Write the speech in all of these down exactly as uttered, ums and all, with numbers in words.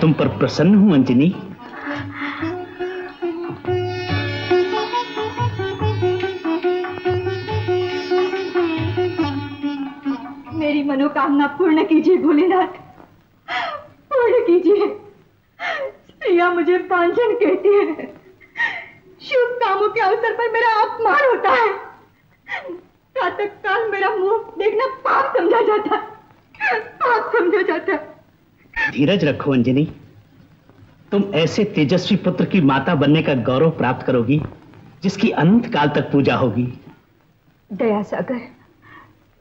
तुम पर प्रसन्न हूं अंजनी। मेरी मनोकामना पूर्ण कीजिए भोलेनाथ, पूर्ण कीजिए। स्त्रियां मुझे पांचन कहती है। शुभ कामों के अवसर पर मेरा अपमान होता है। प्रातः काल मेरा मुंह देखना पाप समझा जाता है, पाप समझा जाता है। धीरज रखो अंजनी, तुम ऐसे तेजस्वी पुत्र की माता बनने का गौरव प्राप्त करोगी जिसकी अनंत काल तक पूजा होगी। दया सागर,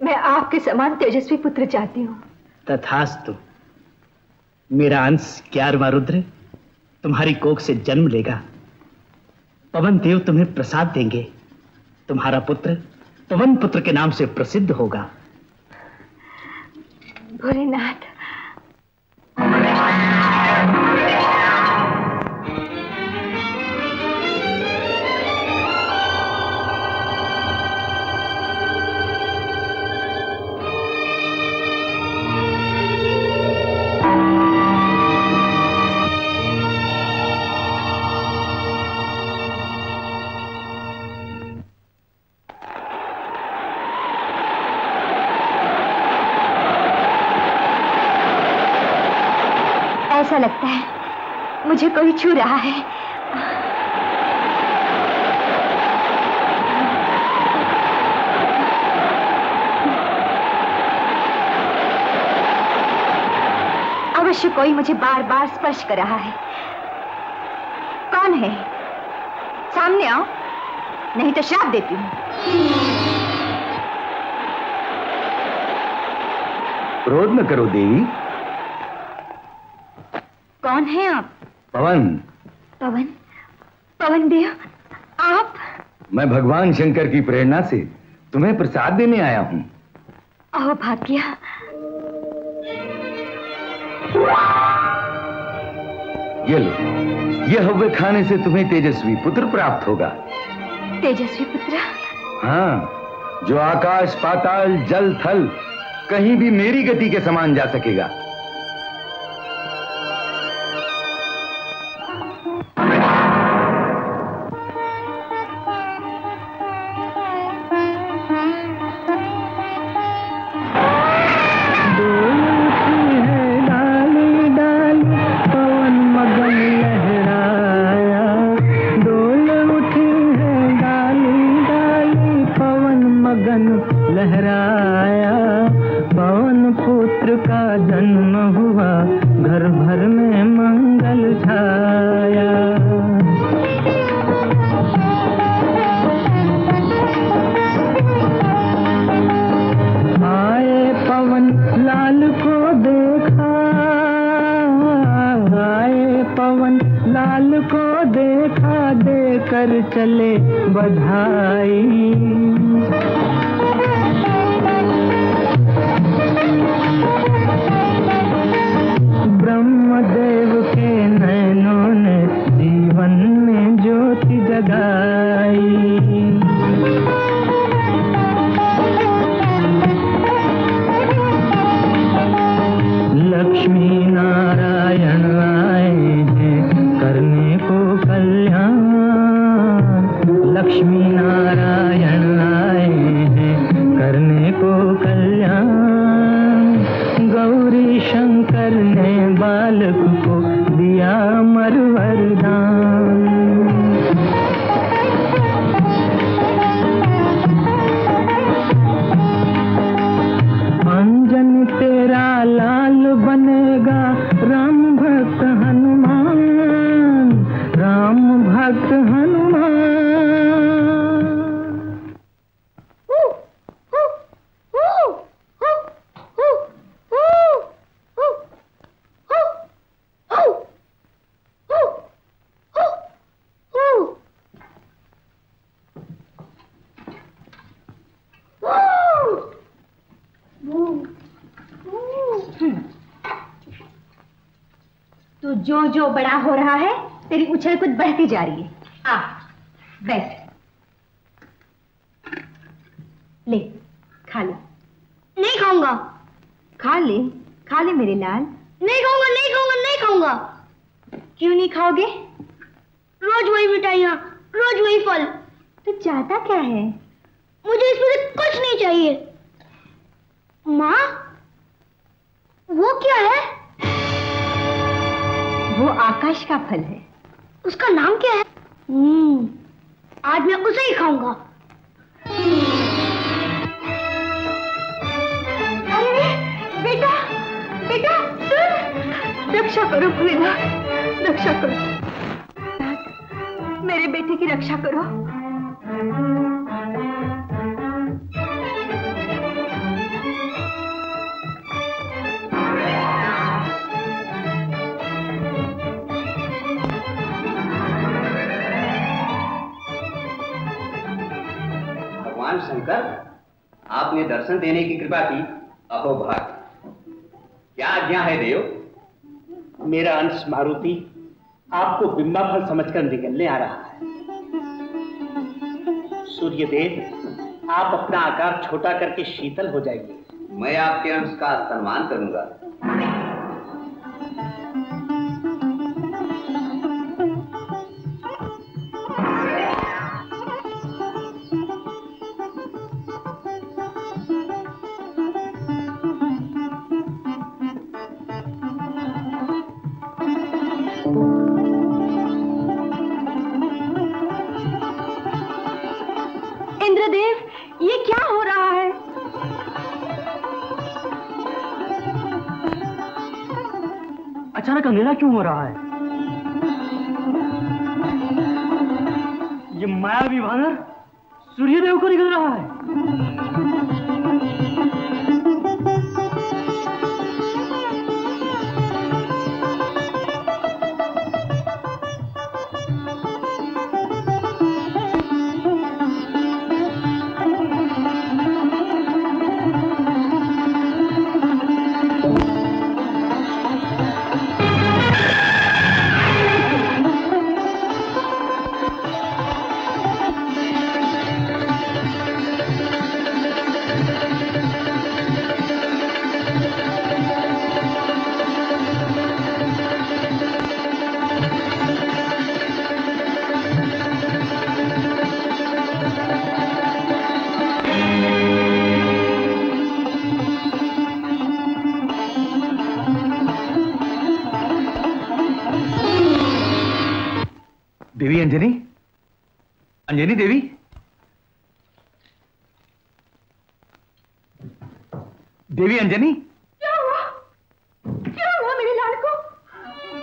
मैं आपके समान तेजस्वी पुत्र चाहती हूँ। तथास्तु। मेरा अंश ग्यारहवां रुद्र तुम्हारी कोख से जन्म लेगा। पवन देव तुम्हें प्रसाद देंगे। तुम्हारा पुत्र पवन पुत्र के नाम से प्रसिद्ध होगा। भोलेनाथ। लगता है मुझे कोई छू रहा है। अवश्य कोई मुझे बार बार स्पर्श कर रहा है। कौन है? सामने आओ, नहीं तो श्राप देती हूँ। क्रोध न करो देवी। कौन है आप? पवन। पवन? पवन देव आप? मैं भगवान शंकर की प्रेरणा से तुम्हें प्रसाद देने आया हूँ। अहो भाग्या। ये लो, ये हव्वे खाने से तुम्हें तेजस्वी पुत्र प्राप्त होगा। तेजस्वी पुत्र? हाँ, जो आकाश पाताल जल थल कहीं भी मेरी गति के समान जा सकेगा। जो बड़ा हो रहा है, तेरी उछल कुछ बढ़ती जा रही है। आ, बैठ। ले, खा ले। नहीं खाऊंगा। खा ले, खा ले मेरे लाल। नहीं खाऊंगा, नहीं खाऊंगा, नहीं खाऊंगा। क्यों नहीं खाओगे? रोज वही मिठाइयाँ, रोज वही फल। तो चाहता क्या है? मुझे इसमें से कुछ नहीं चाहिए। माँ, वो क्या है? वो आकाश का फल है। उसका नाम क्या है? हम्म, आज मैं उसे ही खाऊंगा। अरे बेटा, बेटा सुन, रक्षा करो भोलेना, रक्षा करो मेरे बेटे की, रक्षा करो। भगवान शंकर, आपने दर्शन देने की कृपा की, अहो भाग। क्या आज्ञा है देव? मेरा अंश मारुति आपको बिम्बा फल समझकर निकलने आ रहा है। सूर्य देव, आप अपना आकार छोटा करके शीतल हो जाएंगे। मैं आपके अंश का सम्मान करूंगा। अंधेरा क्यों हो रहा है? ये मायावी वानर सूर्यदेव को निकल रहा है। अंजनी देवी, देवी अंजनी, क्या हुआ? क्या हुआ मेरे लाल को?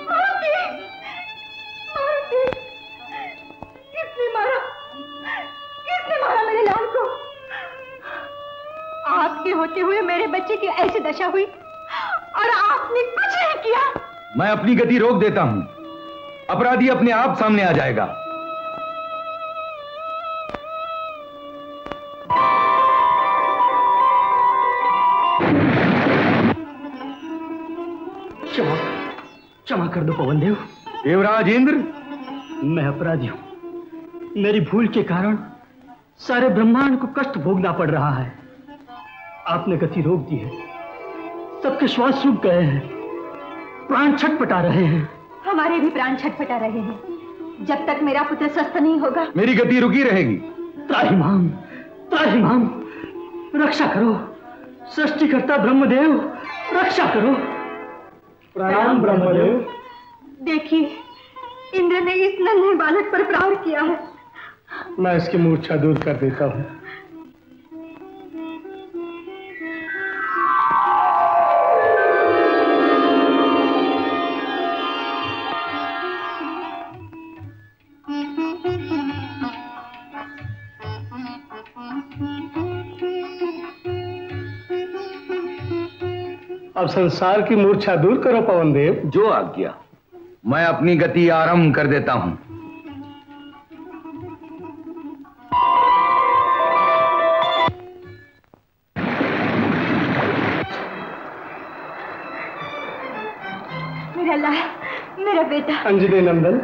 मारुति, मारुति, किसने मारा? किसने मारा मेरे लाल को? आपके होते हुए मेरे बच्चे की ऐसी दशा हुई और आपने कुछ नहीं किया। मैं अपनी गति रोक देता हूं, अपराधी अपने आप सामने आ जाएगा। कर दो पवन देव। देवराज इंद्र, मैं अपराधी हूँ। मेरी भूल के कारण सारे ब्रह्मांड को कष्ट भोगना पड़ रहा है। आपने गति रोक दी है, सबके श्वास सूख गए हैं, प्राण छटपटा रहे हैं। हमारे भी प्राण छटपटा रहे हैं। जब तक मेरा पुत्र स्वस्थ नहीं होगा मेरी गति रुकी रहेगी। त्राहि माम, त्राहि माम, रक्षा करो सृष्टिकर्ता ब्रह्मदेव, रक्षा करो। प्रणाम ब्रह्मदेव। देखिए, इंद्र ने इस नन्हे बालक पर प्रहार किया है। मैं इसकी मूर्छा दूर कर देता हूँ। अब संसार की मूर्छा दूर करो पवन देव। जो आज्ञा। मैं अपनी गति आरंभ कर देता हूं। मेरा लाल, मेरा बेटा। अंजनी नंदन,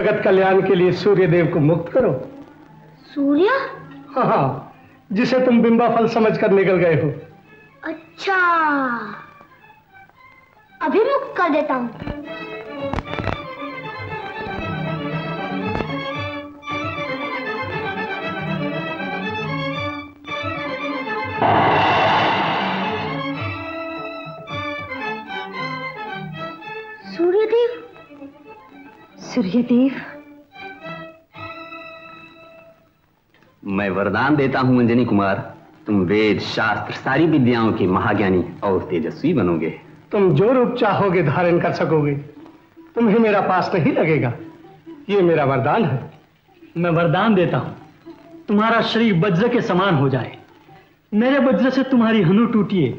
जगत कल्याण के लिए सूर्य देव को मुक्त करो। सूर्य? हाँ हाँ, जिसे तुम बिंबा फल समझकर निकल गए हो। अच्छा, अभी मुक्त कर देता हूं। सूर्यदेव, सूर्यदेव, मैं वरदान देता हूं अंजनी कुमार, तुम वेद शास्त्र सारी विद्याओं की महाज्ञानी और तेजस्वी बनोगे। तुम जो रूप चाहोगे धारण कर सकोगे, तुम्हें मेरा पास नहीं लगेगा। ये मेरा वरदान है। मैं वरदान देता हूं, तुम्हारा शरीर वज्र के समान हो जाए। मेरे वज्र से तुम्हारी हनु टूटिए।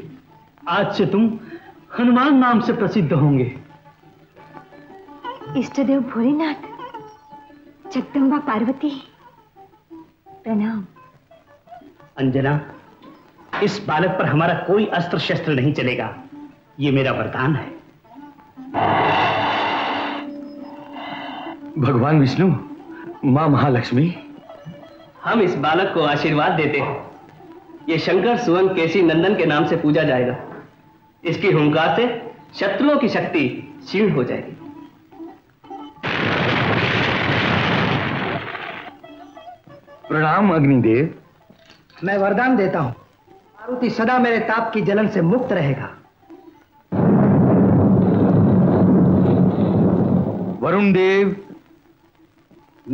आज से तुम हनुमान नाम से प्रसिद्ध होंगे। इष्टदेव भोलेनाथ, जगदम्बा पार्वती, प्रणाम। अंजना, इस बालक पर हमारा कोई अस्त्र शस्त्र नहीं चलेगा, ये मेरा वरदान है। भगवान विष्णु, माँ महालक्ष्मी, हम इस बालक को आशीर्वाद देते हैं। ये शंकर सुवन केसी नंदन के नाम से पूजा जाएगा। इसकी हुंकार से शत्रुओं की शक्ति क्षीण हो जाएगी। प्रणाम अग्निदेव। मैं वरदान देता हूं, मारुति सदा मेरे ताप की जलन से मुक्त रहेगा। वरुण देव।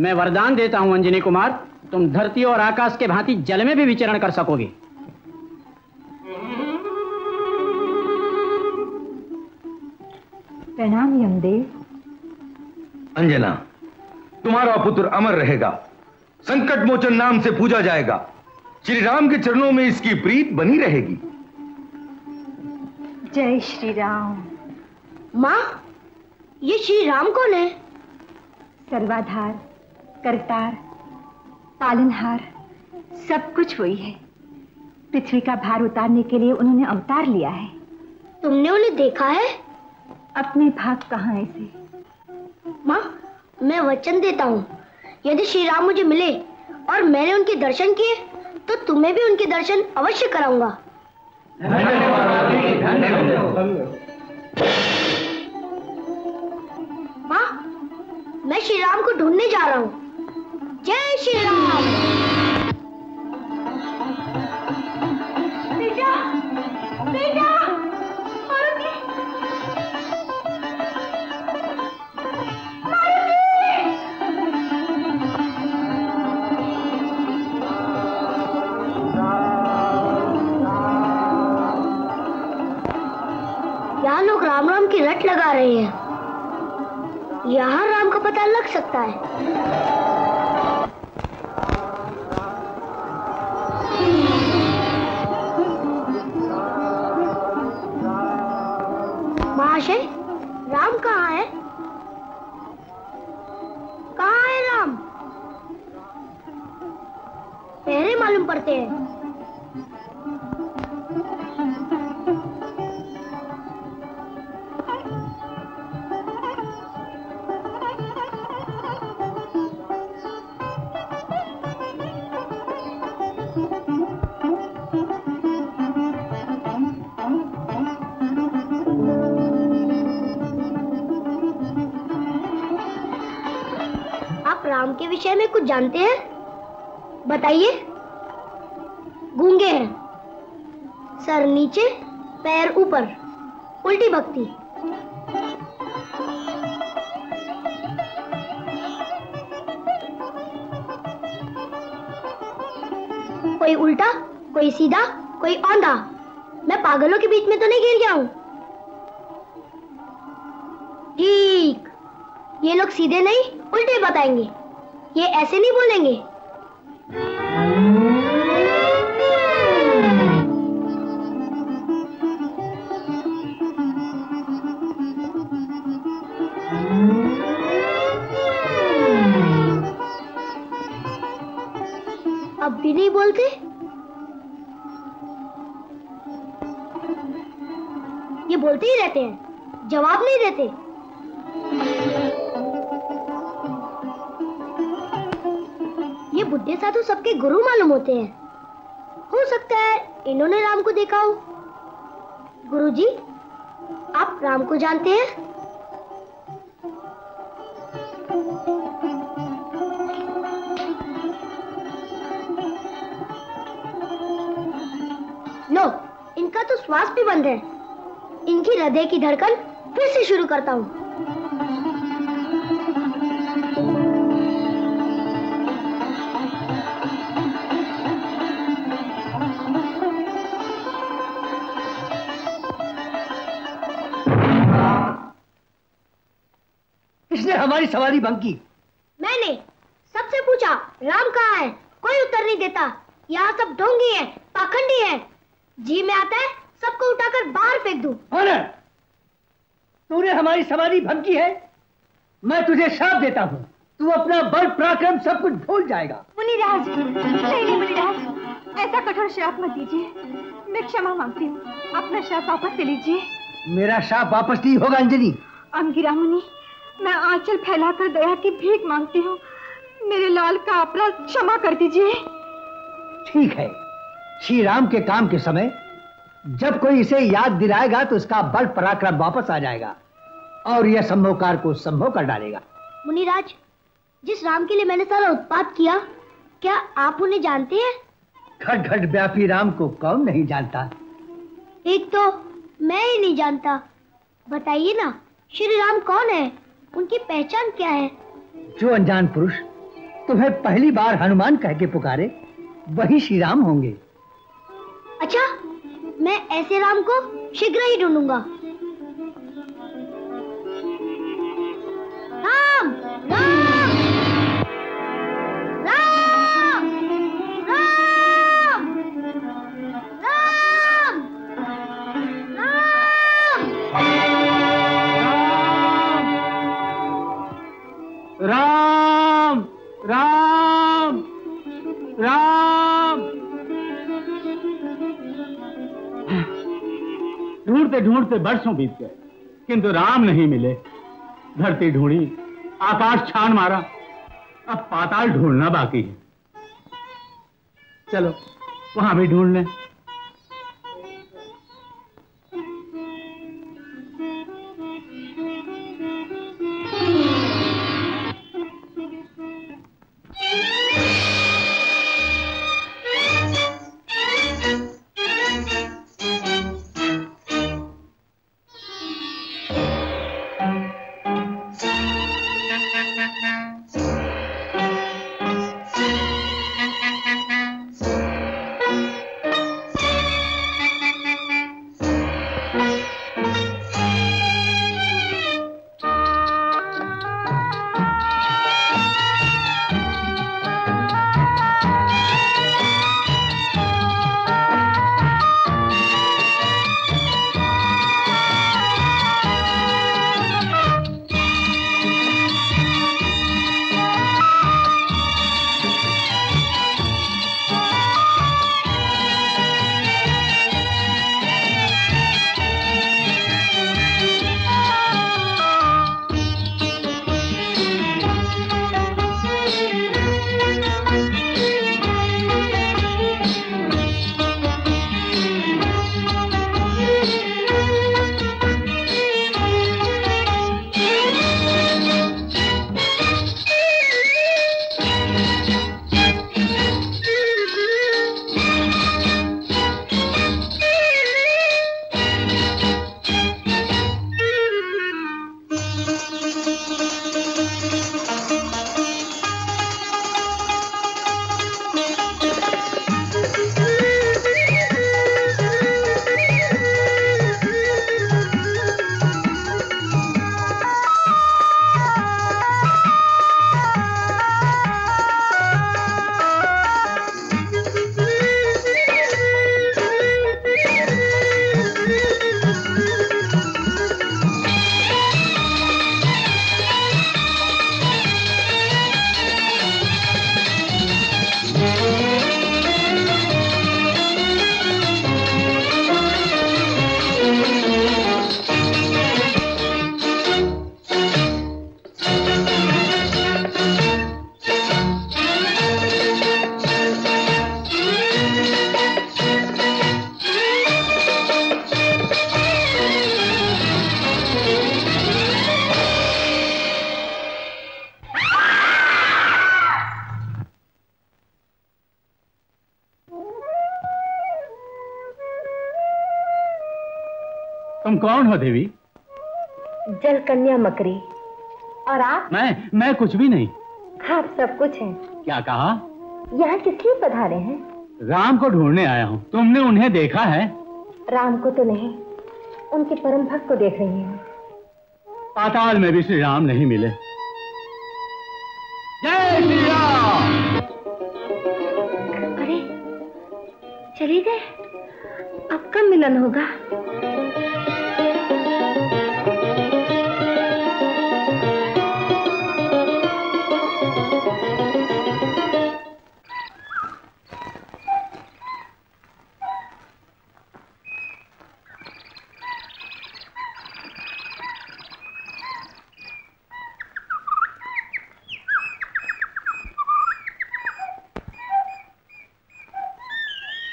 मैं वरदान देता हूं अंजनी कुमार, तुम धरती और आकाश के भांति जल में भी विचरण कर सकोगे। प्रणाम यमदेव। अंजना, तुम्हारा पुत्र अमर रहेगा। संकट मोचन नाम से पूजा जाएगा। श्री राम के चरणों में इसकी प्रीत बनी रहेगी। जय श्री राम। माँ, ये श्री राम कौन है? सर्वाधार, करतार, पालनहार, सब कुछ वही है। पृथ्वी का भार उतारने के लिए उन्होंने अवतार लिया है। तुमने उन्हें देखा है? अपने भाग कहाँ ऐसे। माँ, मैं वचन देता हूँ, यदि श्री राम मुझे मिले और मैंने उनके दर्शन किए तो तुम्हें भी उनके दर्शन अवश्य कराऊंगा। माँ, मैं श्री राम को ढूंढने जा रहा हूँ। जय श्री राम। बेटा, बेटा, मारुति, यहाँ लोग राम राम की रट लगा रहे हैं। यहाँ राम का पता लग सकता है। राम कहाँ है? कहाँ है राम? पहले मालूम पड़ते हैं। के विषय में कुछ जानते हैं? बताइए। गूंगे हैं, सर नीचे, पैर ऊपर, उल्टी भक्ति। कोई उल्टा, कोई सीधा, कोई औंधा। मैं पागलों के बीच में तो नहीं गिर गया हूं? ठीक, ये लोग सीधे नहीं उल्टे बताएंगे। ये ऐसे नहीं बोलेंगे। अब भी नहीं बोलते? ये बोलते ही रहते हैं, जवाब नहीं देते। ये बुद्धे साधु सबके गुरु मालूम होते हैं। हो सकता है इन्होंने राम को देखा हो। गुरुजी, आप राम को जानते हैं? नो, इनका तो श्वास भी बंद है। इनकी हृदय की धड़कन फिर से शुरू करता हूँ। हमारी सवारी भंग की। मैंने सबसे पूछा राम कहाँ है, कोई उत्तर नहीं देता। यहाँ सब ढोंगी हैं, पाखंडी हैं। जी में आता है सबको उठाकर बाहर फेंक दूं। होना, तूने हमारी सवारी भंग की है। मैं तुझे श्राप देता हूँ, तू अपना बल पराक्रम सब कुछ भूल जाएगा। मुनिराज, नहीं मुनिराज, ऐसा कठोर श्राप मत दीजिए, मैं क्षमा मांगती हूँ, अपना श्राप वापस ले लीजिए। मेरा श्राप वापस नहीं होगा अंजनी। अंगिरा मुनि, मैं आंचल फैलाकर दया की भीख मांगती हूँ, मेरे लाल का अपराध क्षमा कर दीजिए। ठीक है, श्री राम के काम के समय जब कोई इसे याद दिलाएगा तो इसका बल पराक्रम वापस आ जाएगा और यह संभोकार को संभव कर डालेगा। मुनिराज, जिस राम के लिए मैंने सारा उत्पात किया, क्या आप उन्हें जानते हैं? घट घट व्यापी राम को कौन नहीं जानता। एक तो मैं ही नहीं जानता, बताइए ना श्री राम कौन है, उनकी पहचान क्या है? जो अनजान पुरुष तुम्हें पहली बार हनुमान कह के पुकारे वही श्री राम होंगे। अच्छा, मैं ऐसे राम को शीघ्र ही ढूंढूंगा। राम, राम, राम, राम, राम, राम, राम, राम, राम। ढूंढते ढूंढते बरसों बीत गए, किंतु राम नहीं मिले। धरती ढूंढी, आकाश छान मारा, अब पाताल ढूंढना बाकी है। चलो वहां भी ढूंढ लें। कौन हो देवी? जल कन्या मकरी। और आप? मैं मैं कुछ भी नहीं। आप सब कुछ हैं। क्या कहा? यहाँ किस लिए पधारे हैं? राम को ढूंढने आया हूँ। तुमने उन्हें देखा है? राम को तो नहीं, उनके परम भक्त को देख रही हूँ। पाताल में भी श्री राम नहीं मिले। जय श्री राम। अरे चले गए, अब कब मिलन होगा?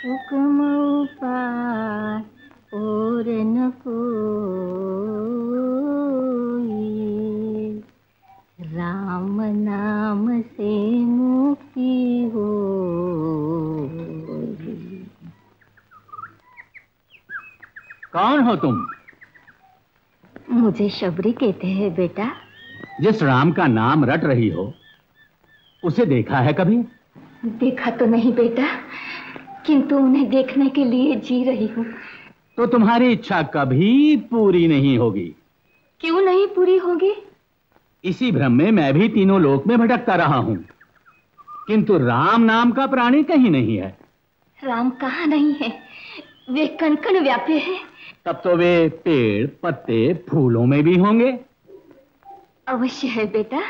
हुक्म उपाय और न कोई, राम नाम से मुक्ति हो। कौन हो तुम? मुझे शबरी कहते हैं बेटा। जिस राम का नाम रट रही हो उसे देखा है कभी? देखा तो नहीं बेटा, किंतु उन्हें देखने के लिए जी रही हूँ। तो तुम्हारी इच्छा कभी पूरी नहीं होगी। क्यों नहीं पूरी होगी? इसी भ्रम में मैं भी तीनों लोक में भटकता रहा हूँ, किंतु राम नाम का प्राणी कहीं नहीं है। राम कहाँ नहीं है? वे कण-कण व्यापे हैं। तब तो वे पेड़ पत्ते फूलों में भी होंगे। अवश्य है बेटा।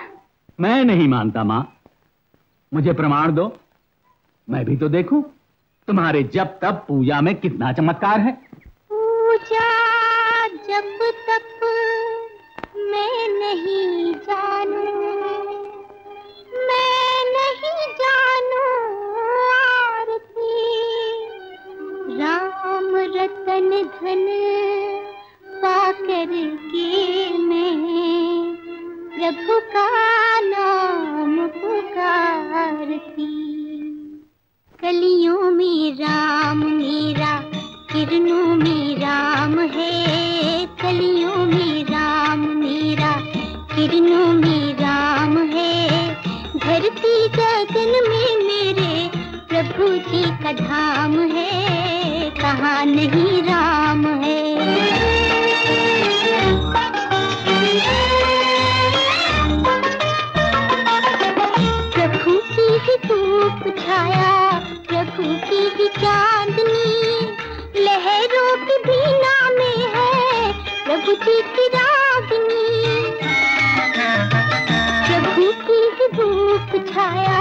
मैं नहीं मानता माँ, मुझे प्रमाण दो, मैं भी तो देखूं तुम्हारे जब तब पूजा में कितना चमत्कार है। पूजा जब तब मैं नहीं जानू, मैं नहीं जानू आरती। राम रतन धन पाकर के मैं प्रभु का नाम पुकारती। कलियों में राम मेरा, किरणों में राम है। कलियों में राम मेरा, किरणों में राम है। धरती गगन में मेरे प्रभु जी का धाम है। कहाँ नहीं राम है। धूप छाया प्रभु की ही चांदनी, लहरों की बीना में है प्रभु जी की रागनी। प्रभु की ही धूप छाया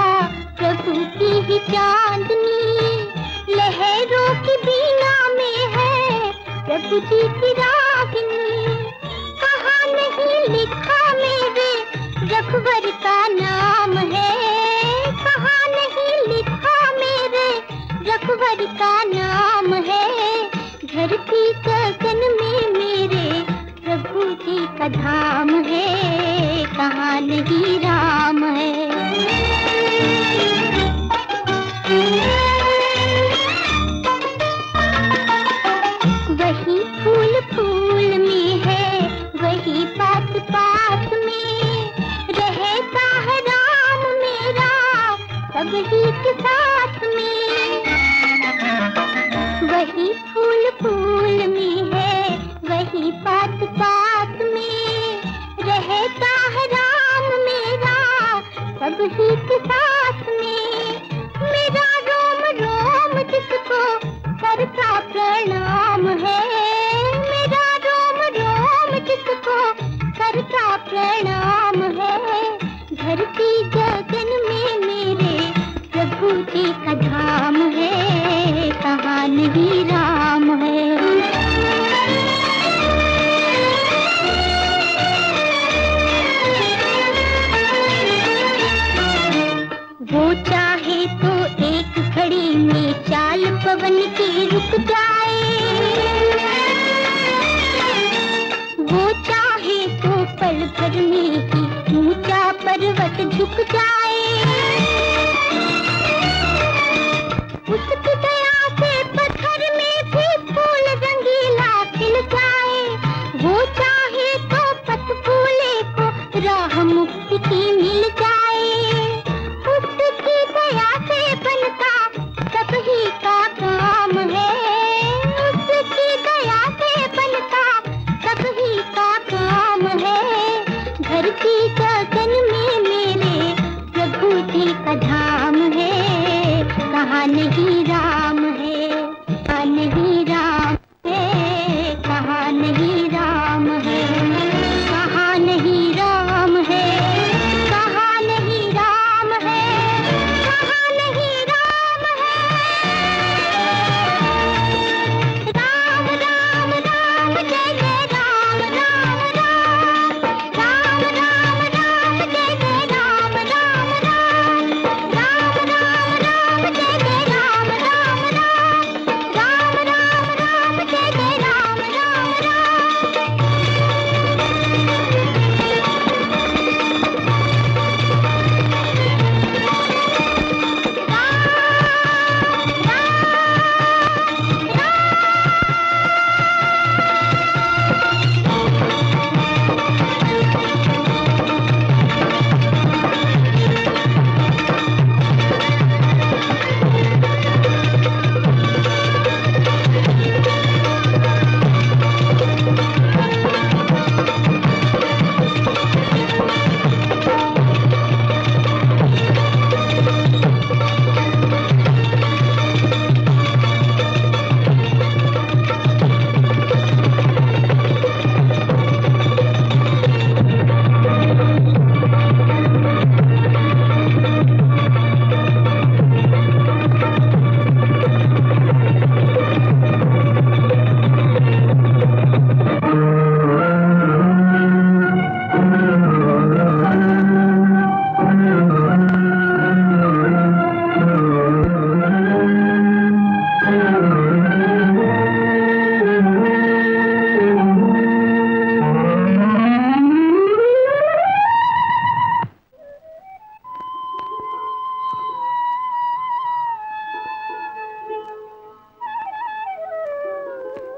प्रभु की ही चांदनी, लहरों की बीना में है प्रभु जी की रागनी। कहाँ नहीं लिखा मेरे रघुवर का नाम है। रघुवर का नाम है। धरती गगन में मेरे प्रभु जी का धाम है। कहाँ नहीं राम है। वही फूल फूल में है, वही बात बात में रहता है राम मेरा सब ही के साथ में। वही फूल फूल में है, वही बात बात में रहता है राम मेरा सब ही के साथ में। मेरा रोम रोम जिसको करता प्रणाम है। मेरा रोम रोम जिसको करता प्रणाम है। धरती गगन में मेरे प्रभु जी का धाम है। कहाँ नहीं राम है। वो चाहे तो एक घड़ी में चाल पवन के रुक जाए। वो चाहे तो पल भर में ही ऊंचा पर्वत झुक जाए। उसकी दया पत्थर में भी फूल रंगीला खिल जाए। वो चाहे तो पत फूले को राह मुक्ति की मिल जाए। उसकी दया से बनता सब ही का काम है। उसकी दया से बनता सब ही का काम है। धरती गगन में मेरे प्रभु जी का धाम है। कहाँ नहीं राम है। नहीं राम है। कहाँ नहीं राम है। कहाँ नहीं राम है। कहाँ नहीं राम है। कहाँ नहीं राम है। राम राम राम जय जय राम। राम राम राम राम राम जय जय राम। राम राम राम राम जय जय राम।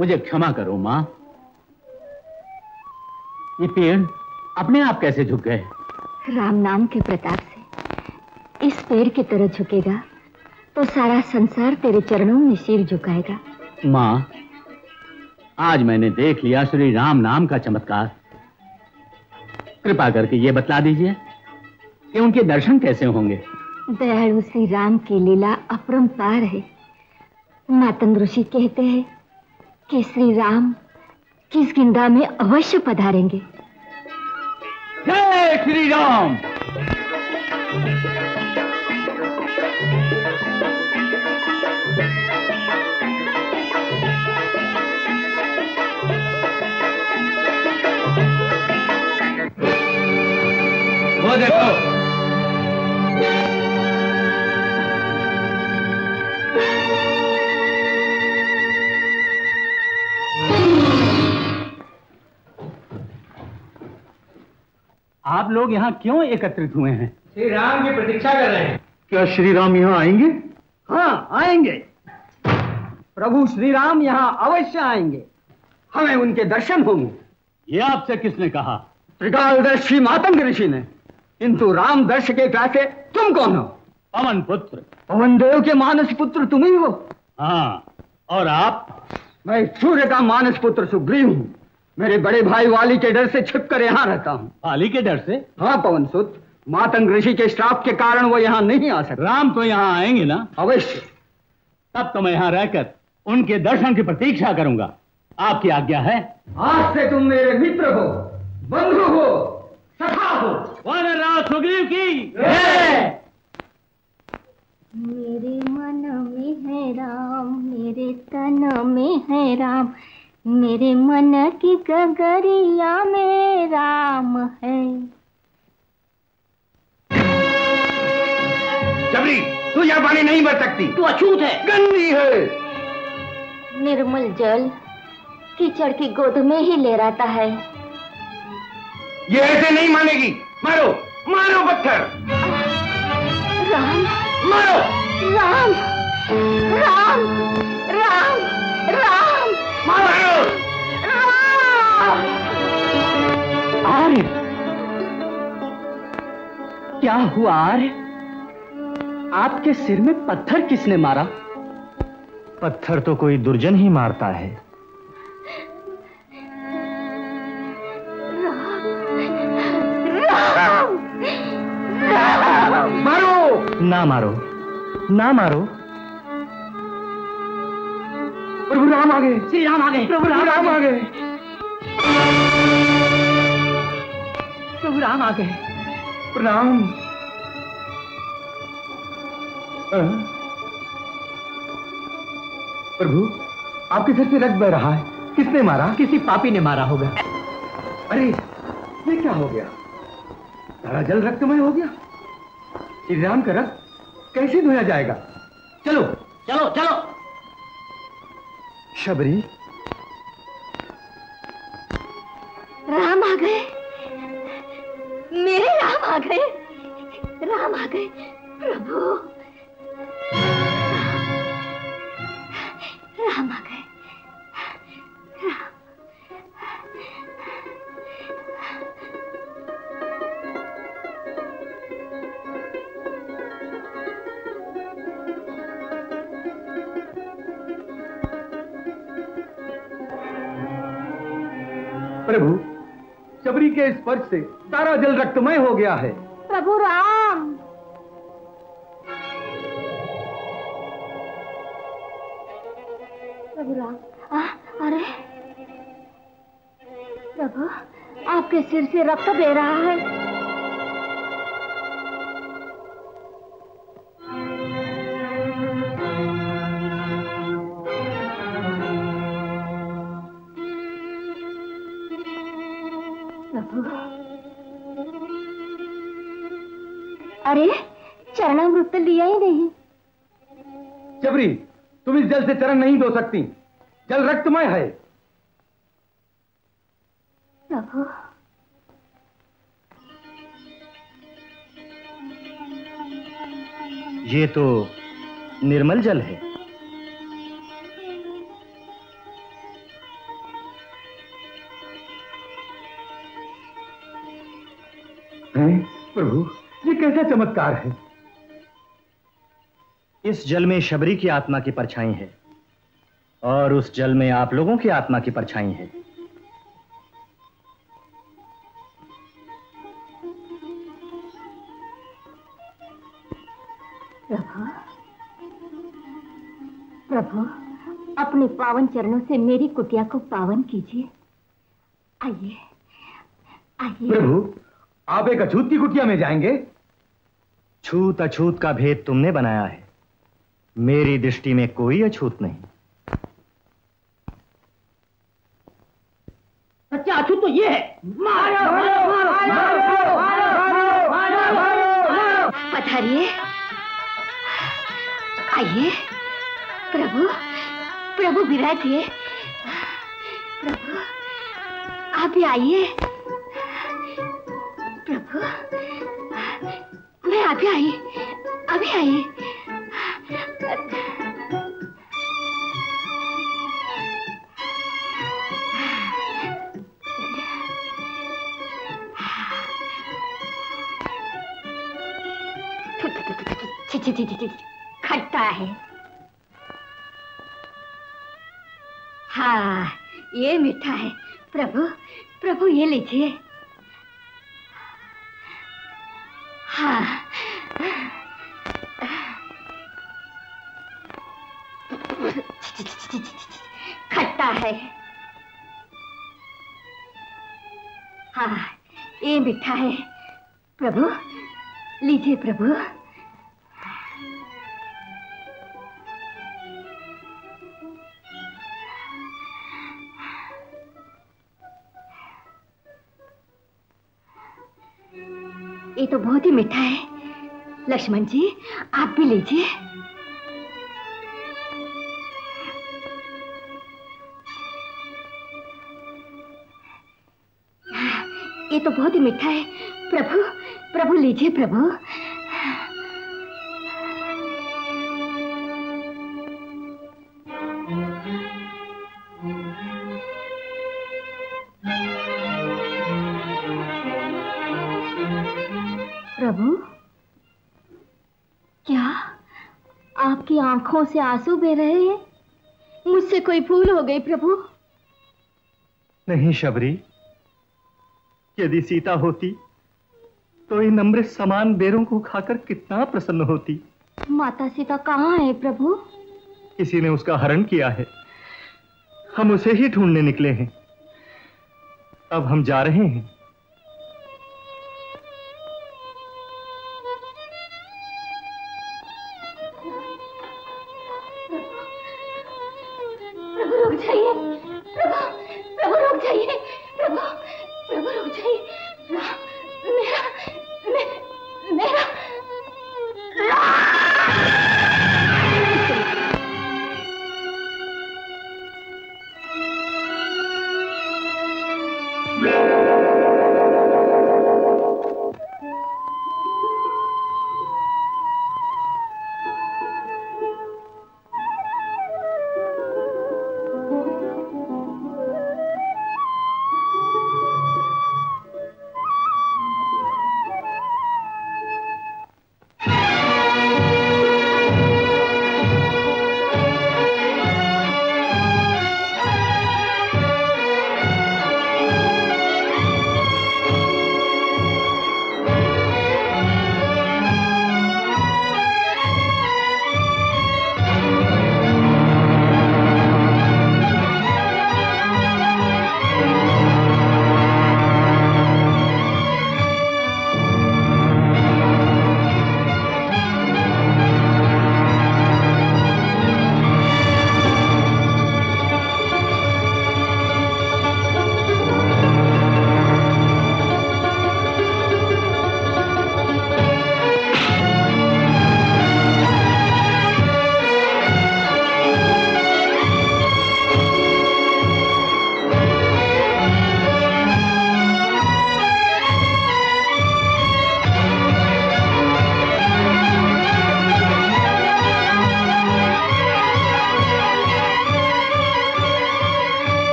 मुझे क्षमा करो माँ, ये पेड़ अपने आप कैसे झुक गए? राम नाम के प्रताप से। इस पेड़ की तरह झुकेगा तो सारा संसार तेरे चरणों में सिर झुकाएगा। माँ, आज मैंने देख लिया श्री राम नाम का चमत्कार। कृपा करके ये बतला दीजिए कि उनके दर्शन कैसे होंगे? दयालु श्री राम की लीला अपरंपार है। मातंग ऋषि कहते हैं कि श्री राम किस गिंदा में अवश्य पधारेंगे। जय श्री राम। वो देखो आप लोग यहाँ क्यों एकत्रित हुए हैं? श्री राम की प्रतीक्षा कर रहे हैं। क्या श्री राम यहाँ आएंगे? हाँ आएंगे, प्रभु श्री राम यहाँ अवश्य आएंगे, हमें उनके दर्शन होंगे। ये आपसे किसने कहा? त्रिकालदर्शी मातंग ऋषि ने। किंतु राम दर्श के प्यासे तुम कौन हो? पवन पुत्र, पवन देव के मानस पुत्र तुम ही हो। हाँ, और आप? मैं सूर्य का मानस पुत्र सुग्रीव हूँ। मेरे बड़े भाई वाली के डर से छिपकर यहाँ रहता हूँ। वाली के डर से? हाँ पवनसुत, मातंग ऋषि के श्राप के कारण वो यहाँ नहीं आ सकता। राम तो यहाँ आएंगे ना? अवश्य। तब तो मैं यहाँ रहकर उनके दर्शन की प्रतीक्षा करूंगा। आपकी आज्ञा है? आज से तुम मेरे मित्र हो, बंधु हो, सखा हो। वनराज सुग्रीव की जय। मेरे मन में है राम, मेरे तन में है राम, मेरे मन की गगरिया में राम है। शबरी, तू यह पानी नहीं भर सकती, तू अछूत है, गंदी है। निर्मल जल कीचड़ की गोद में ही लहराता है। ये ऐसे नहीं मानेगी, मारो मारो पत्थर। राम मारो, राम राम राम राम आर्य। आर्य, क्या हुआ आर्य? आपके सिर में पत्थर किसने मारा? पत्थर तो कोई दुर्जन ही मारता है। राम, राम, राम। मारो ना, मारो ना, मारो। प्रभु राम आ गए, श्री राम आ गए, प्रभु राम आ गए, प्रभु राम आ गए। प्रणाम। प्रभु, आपके सर से रक्त बह रहा है, किसने मारा? किसी पापी ने मारा होगा। अरे ये क्या हो गया? सारा जल रक्तमय हो गया। श्री राम का रक्त कैसे धोया जाएगा? चलो चलो चलो। शबरी, राम आ गए, मेरे राम आ गए, राम आ गए। प्रभु राम आ गए। प्रभु, शबरी के स्पर्श से सारा जल रक्तमय हो गया है। प्रभु राम। प्रभु राम, आ, अरे प्रभु, आपके सिर से रक्त बह रहा है। अरे चरणामृत लिया ही नहीं। शबरी, तुम इस जल से चरण नहीं धो सकती, जल रक्तमय है। प्रभु, ये तो निर्मल जल है। कैसा चमत्कार है। इस जल में शबरी की आत्मा की परछाई है और उस जल में आप लोगों की आत्मा की परछाई है। प्रभु, प्रभु, अपने पावन चरणों से मेरी कुटिया को पावन कीजिए। आइए, आइए। प्रभु, आप एक अछूत की कुटिया में जाएंगे? छूत अछूत का भेद तुमने बनाया है, मेरी दृष्टि में कोई अछूत नहीं। अच्छा अछूत तो ये है। मारो, मारो, मारो, मारो, मारो, मारो, मारो, मारो, मारो। पधारिए, आइए, प्रभु, प्रभु विराजिए, प्रभु, आप भी आइए, प्रभु, मैं अभी आई, अभी आई। खट्टा है। हाँ, ये मीठा है। प्रभु, प्रभु ये लीजिए। हाँ, खट्टा है। हाँ, ये मीठा है। प्रभु लीजिए, प्रभु। ये तो बहुत ही मीठा है। लक्ष्मण जी, आप भी लीजिए। ये तो बहुत ही मीठा है। प्रभु, प्रभु लीजिए, प्रभु। आंखों से आंसू बह रहे हैं। मुझसे कोई भूल हो गई प्रभु। नहीं शबरी, यदि सीता होती तो इन अमृत समान बेरों को खाकर कितना प्रसन्न होती। माता सीता कहाँ है प्रभु? किसी ने उसका हरण किया है, हम उसे ही ढूंढने निकले हैं। अब हम जा रहे हैं।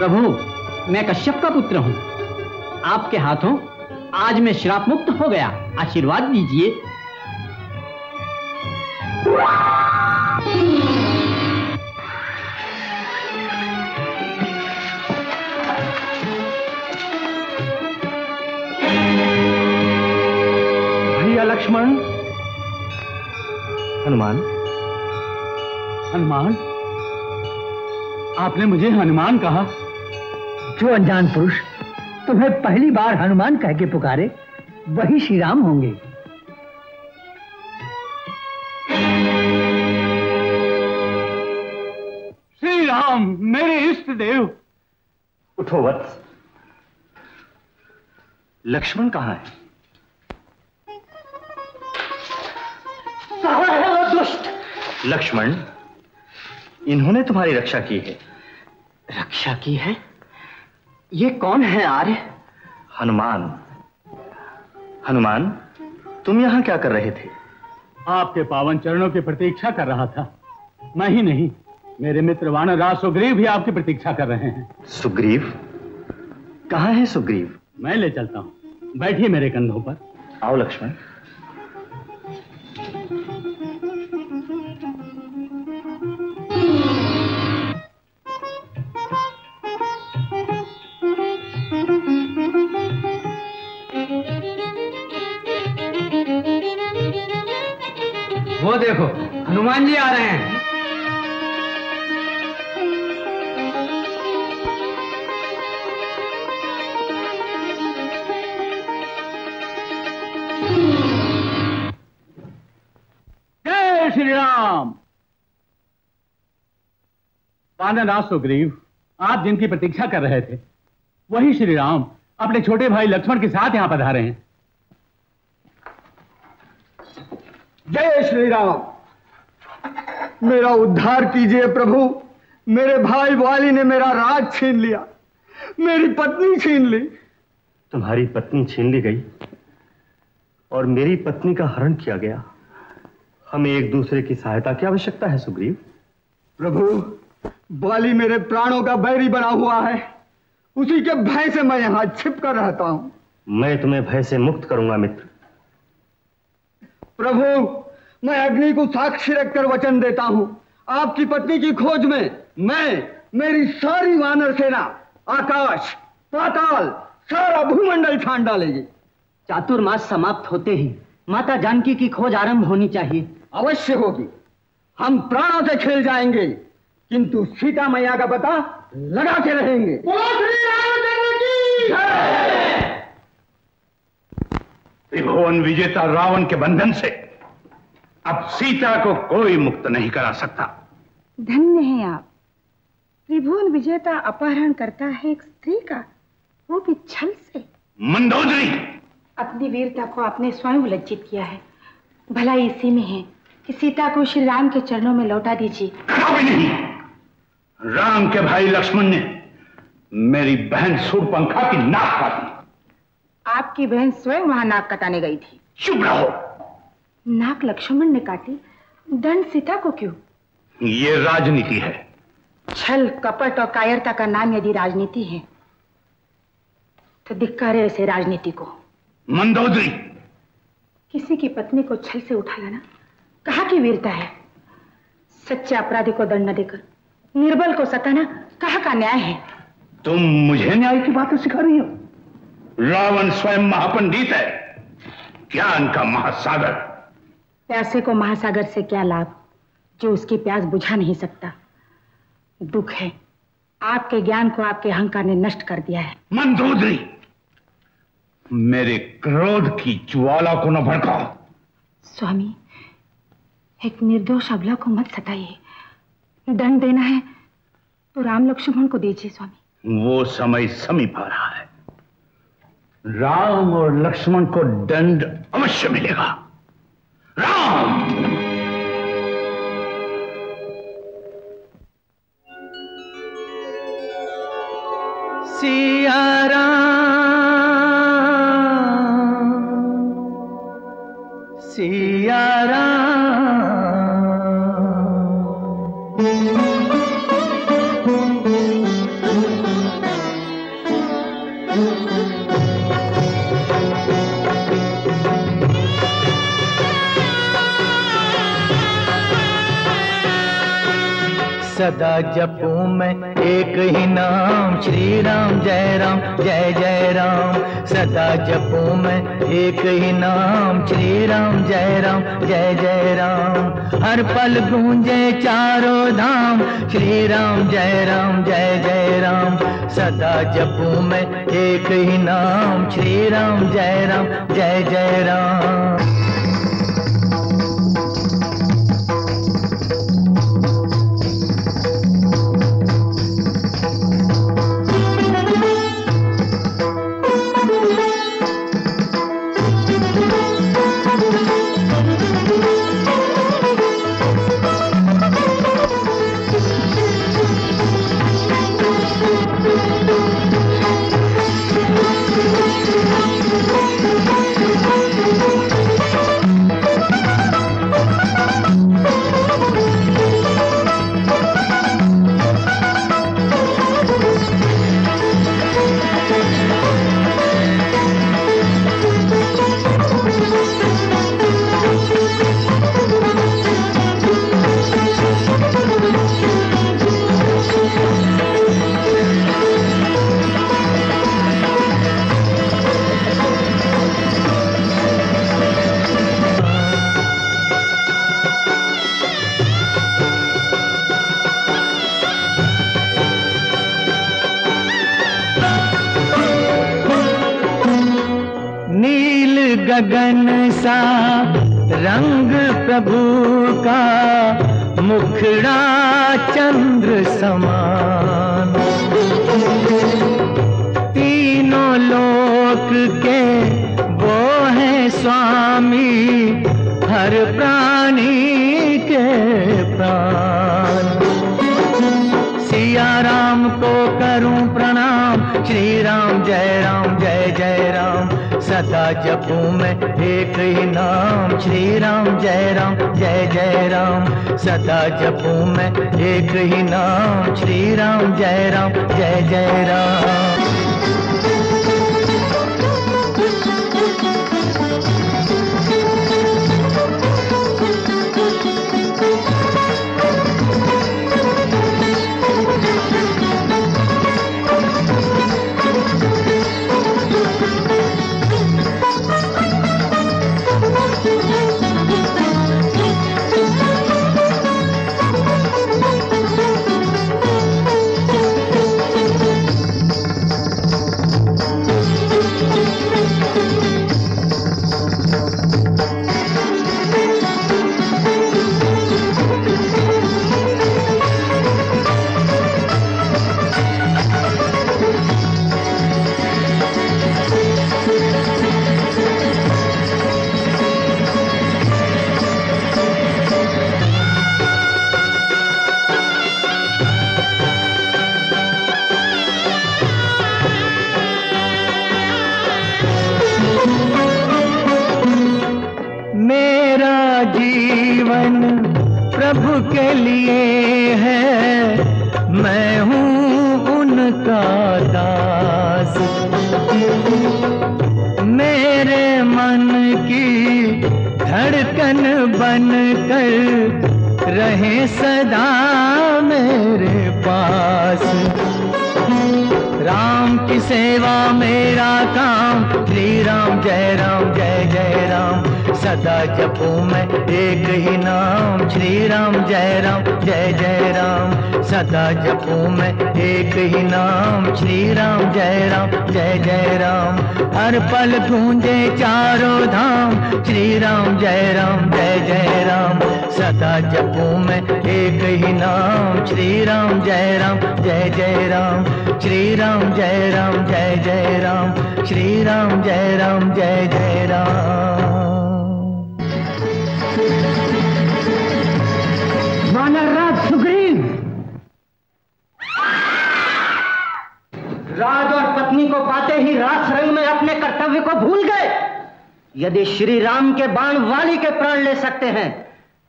प्रभु, मैं कश्यप का पुत्र हूँ। आपके हाथों आज मैं श्राप मुक्त हो गया, आशीर्वाद दीजिए। भैया लक्ष्मण। हनुमान, हनुमान, आपने मुझे हनुमान कहा? जो अनजान पुरुष तुम्हें पहली बार हनुमान कह के पुकारे वही श्री राम होंगे। श्री राम मेरे इष्ट देव। उठो वत्स। लक्ष्मण कहाँ है? कहाँ है वो दुष्ट? लक्ष्मण, इन्होंने तुम्हारी रक्षा की है। रक्षा की है? ये कौन है आर्य? हनुमान। हनुमान, तुम यहाँ क्या कर रहे थे? आपके पावन चरणों की प्रतीक्षा कर रहा था। मैं ही नहीं, मेरे मित्र वानरराज सुग्रीव भी आपकी प्रतीक्षा कर रहे हैं। सुग्रीव? कहाँ है सुग्रीव? मैं ले चलता हूँ, बैठिए मेरे कंधों पर। आओ लक्ष्मण। वो देखो हनुमान जी आ रहे हैं। जय श्री राम। वानरराज सुग्रीव, आप जिनकी प्रतीक्षा कर रहे थे वही श्री राम अपने छोटे भाई लक्ष्मण के साथ यहां पधारे हैं। जय श्री राम। मेरा उद्धार कीजिए प्रभु, मेरे भाई वाली ने मेरा राज छीन लिया, मेरी पत्नी छीन ली। तुम्हारी पत्नी छीन ली गई और मेरी पत्नी का हरण किया गया। हमें एक दूसरे की सहायता की आवश्यकता है सुग्रीव। प्रभु, वाली मेरे प्राणों का बैरी बना हुआ है, उसी के भय से मैं यहाँ छिपकर रहता हूँ। मैं तुम्हें भय से मुक्त करूंगा मित्र। प्रभु, मैं अग्नि को साक्षी रखकर वचन देता हूँ, आपकी पत्नी की खोज में मैं, मेरी सारी वानर सेना आकाश पाताल सारा भूमंडल छान डालेगी। चातुर्मास समाप्त होते ही माता जानकी की खोज आरंभ होनी चाहिए। अवश्य होगी। हम प्राणों से खेल जाएंगे किंतु सीता मैया का पता लगा के रहेंगे। त्रिभुवन विजेता रावण के बंधन से अब सीता को कोई मुक्त नहीं करा सकता। धन्य है आप। त्रिभुवन विजेता अपहरण करता है एक स्त्री का, वो भी छल से। मंदोदरी, अपनी वीरता को आपने स्वयं लज्जित किया है। भला इसी में है कि सीता को श्री राम के चरणों में लौटा दीजिए। कभी नहीं। राम के भाई लक्ष्मण ने मेरी बहन सूरपंखा की नाक काटी। आपकी बहन स्वयं वहां नाक कटाने गई थी। चुप रहो। नाक लक्ष्मण ने काटी, दंड सीता को क्यों? ये राजनीति है। छल कपट और कायरता का नाम यदि राजनीति है तो धिक्कारे ऐसे राजनीति को। मंदोदरी, किसी की पत्नी को छल से उठा लाना कहाँ की वीरता है? सच्चे अपराधी को दंड न देकर निर्बल को सताना कहाँ का न्याय है? तुम मुझे न्याय की बातें सिखा रही हो? रावण स्वयं महापंडित है, ज्ञान का महासागर। प्यासे को महासागर से क्या लाभ जो उसकी प्यास बुझा नहीं सकता। दुख है, आपके ज्ञान को आपके अहंकार ने नष्ट कर दिया है। मंदोदरी, मेरे क्रोध की ज्वाला को न भड़काओ। स्वामी, एक निर्दोष अबला को मत सताइए। दंड देना है तो राम लक्ष्मण को दीजिए स्वामी। वो समय समीप आ रहा है। राम और लक्ष्मण को दंड अवश्य मिलेगा। राम। सिया राम, सिया राम। सदा जपूं मैं एक ही नाम श्री राम जय राम जय जय राम। सदा जपूं मैं एक ही नाम श्री राम जय राम जय जय राम। हर पल गूंजे चारों धाम श्री राम जय राम जय जय राम। सदा जपूं मैं एक ही नाम श्री राम जय राम जय जय राम। गगन सा रंग प्रभु का मुखड़ा चंद्र समान, तीनों लोक के वो हैं स्वामी हर प्राणी के प्राण। सिया राम को करूं प्रणाम श्री राम जय राम जय जय राम। सदा जपूं मैं एक ही नाम श्री राम जय राम जय जय राम। सदा जपूं मैं एक ही नाम श्री राम जय राम जय जय राम। प्रभु के लिए है मैं हूँ उनका दास, मेरे मन की धड़कन बनकर रहे सदा मेरे पास। राम की सेवा मेरा काम श्री राम जय राम जय जय राम। सदा जपूं मैं एक ही नाम श्री राम जय राम जय जय राम। सदा जपूं मैं एक ही नाम श्री राम जय राम जय जय राम। हर पल गूंजे चारों धाम श्री राम जय राम जय जय राम। सदा जपूं मैं एक ही नाम श्री राम जय राम जय जय राम। श्री राम जय राम जय जय राम। श्री राम जय राम जय जय राम। राज और पत्नी को पाते ही रास रंग में अपने कर्तव्य को भूल गए। यदि श्री राम के बाण वाली के प्राण ले सकते हैं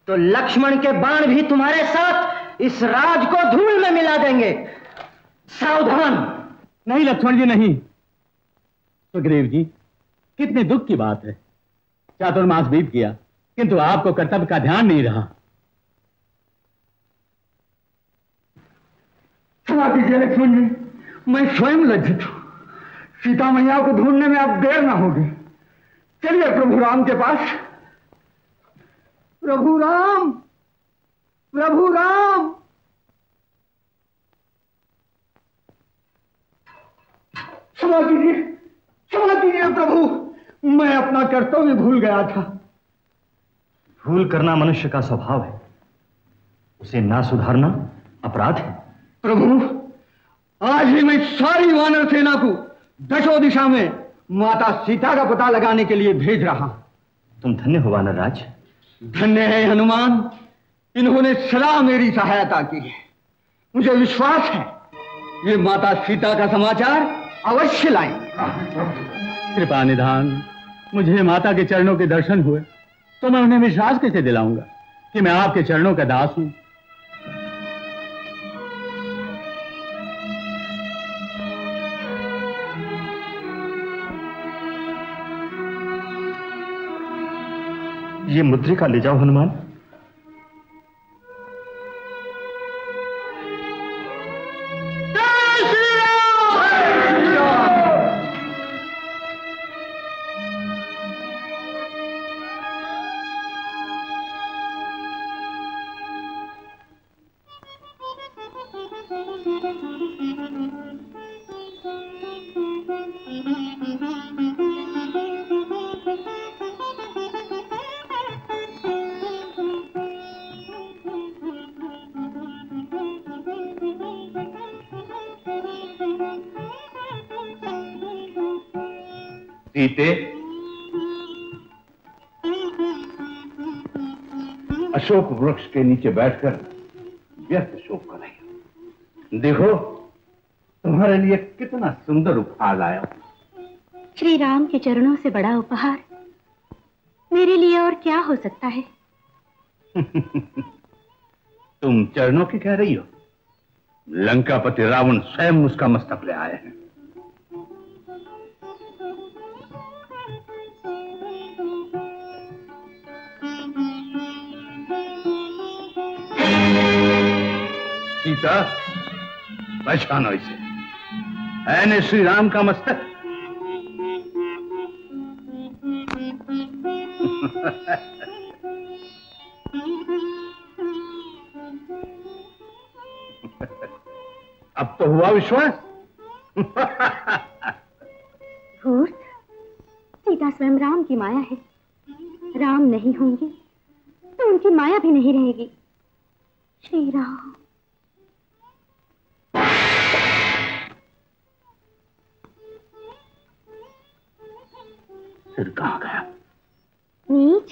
तो लक्ष्मण के बाण भी तुम्हारे साथ इस राज को धूल में मिला देंगे। सावधान। नहीं लक्ष्मण जी नहीं। सुग्रीव जी, कितने दुख की बात है। चातुर्मास बीत गया किंतु आपको कर्तव्य का ध्यान नहीं रहा। बात कीजिए लक्ष्मण जी, मैं स्वयं लज्जित हूँ। सीता मैया को ढूंढने में आप देर ना होगी, चलिए प्रभु राम के पास। प्रभु राम, प्रभु राम। क्षमा कीजिए, क्षमा कीजिए प्रभु, मैं अपना कर्तव्य भूल गया था। भूल करना मनुष्य का स्वभाव है, उसे ना सुधारना अपराध है। प्रभु, आज ही मैं सारी वानर सेना को दशों दिशा में माता सीता का पता लगाने के लिए भेज रहा। तुम धन्य हो वानर राज। धन्य है हनुमान, इन्होंने सदा मेरी सहायता की है। मुझे विश्वास है ये माता सीता का समाचार अवश्य लाएंगे। कृपा निधान, मुझे माता के चरणों के दर्शन हुए तो मैं उन्हें विश्वास कैसे दिलाऊंगा कि मैं आपके चरणों का दास हूं। ये मुद्रिका ले जाओ हनुमान। अशोक वृक्ष के नीचे बैठकर व्यस्त शोक कर रही। देखो तुम्हारे लिए कितना सुंदर उपहार लाया। श्री राम के चरणों से बड़ा उपहार मेरे लिए और क्या हो सकता है। तुम चरणों की कह रही हो? लंकापति रावण स्वयं उसका मस्तक ले आए हैं। सीता, पहचानो इसे, ऐने श्री राम का मस्तक। अब तो हुआ विश्वास। धूर्त, सीता स्वयं राम की माया है। राम नहीं होंगे तो उनकी माया भी नहीं रहेगी। श्री राम। सिर कहाँ गया? नीच,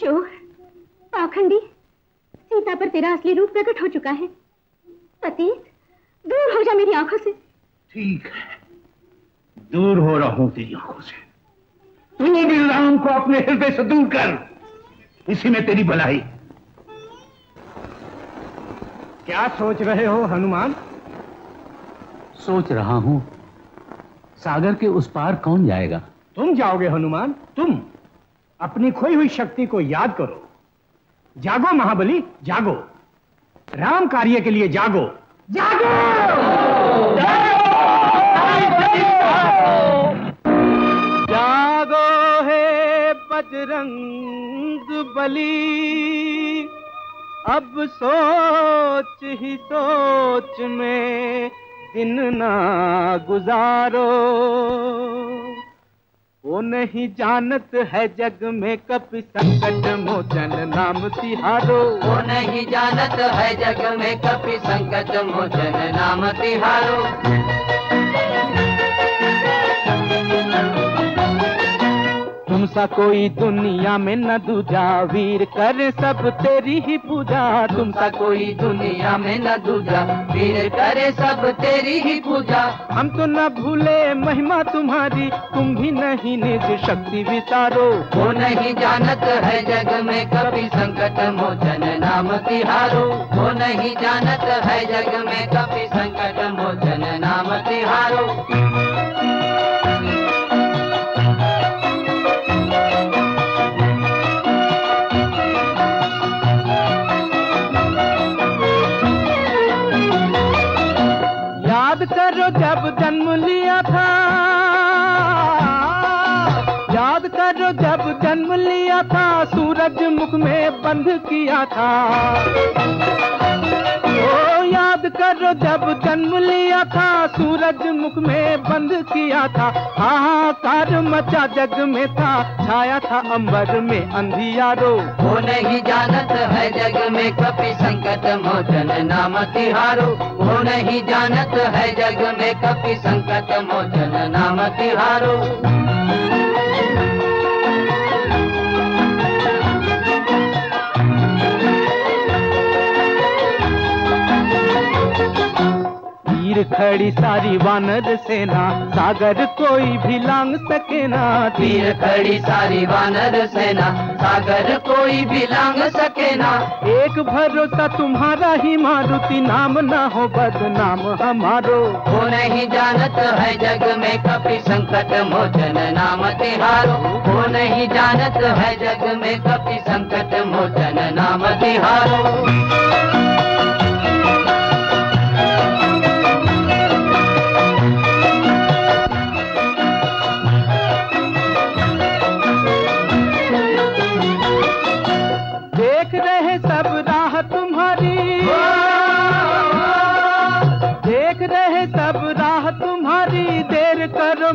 चोर, पाखंडी, सीता पर तेरा असली रूप प्रकट हो चुका है। पतित, दूर हो जा मेरी आंखों से। ठीक है, दूर हो रहा हूं तेरी आंखों से। तू भी राम को अपने हृदय से दूर कर, इसी में तेरी भलाई। क्या सोच रहे हो हनुमान? सोच रहा हूं, सागर के उस पार कौन जाएगा? तुम जाओगे हनुमान, तुम। अपनी खोई हुई शक्ति को याद करो। जागो महाबली, जागो। राम कार्य के लिए जागो, जागो। जागो है बजरंग बली, अब सोच ही सोच में दिन ना गुजारो। वो नहीं जानत है जग में कपि संकट मोचन नाम तिहारो। वो नहीं जानत है जग में कपि संकट मोचन नाम तिहारो। तुम सा कोई दुनिया में न दूजा, वीर करे सब तेरी ही पूजा। तुम सा कोई दुनिया में न दूजा, वीर करे सब तेरी ही पूजा। हम तो न भूले महिमा तुम्हारी, तुम भी नहीं निज शक्ति विचारो। वो नहीं जानत है जग में कभी संकट मोचन नाम तिहारो। वो नहीं जानत है जग में कभी संकट मोचन नाम तिहारो। जो जब जन्म लिया था, याद करो जब जन्म लिया था, सूरज मुख में बंद किया था। ओ याद करो जब जन्म लिया था, सूरज मुख में बंद किया था। हाहाकार मचा जग में था, छाया था अंबर में अंधियारो। वो नहीं जानत है जग में कपि संकट मोचन नाम तिहारो। वो नहीं जानत है जग में कपि संकट मोचन नाम तिहारो। खड़ी सारी वानर सेना, सागर कोई भी लांग सके ना। तीर खड़ी सारी वानर सेना, सागर कोई भी लांग सके ना। एक भरोसा तुम्हारा ही मारुति, नाम ना हो बदनाम हमारो। वो नहीं जानत है जग में कपि संकट मोचन नाम तिहारो। वो नहीं जानत है जग में कपि संकट मोचन नाम तिहारो।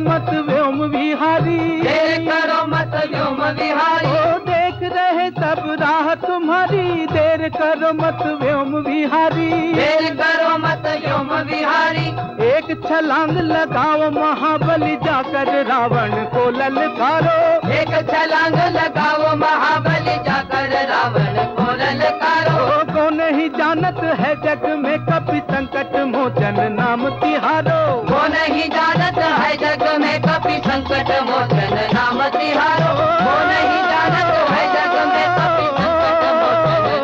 मत व्योम विहारी, देर करो मत व्योम विहारी। ओ देख रहे सब राह तुम्हारी, देर करो मत व्योम विहारी, देर करो मत व्योम विहारी। एक छलांग लगाओ महाबली, जाकर रावण को ललकारो। एक छलांग लगाओ महाबली, जाकर रावण को ललकारो। को नहीं जानत है जग में कपि संकट मोचन नाम तिहारो। को नहीं जानत है जग में कपि संकट मोचन नाम तिहारो। वो नहीं जानत है जग में कपि संकट मोचन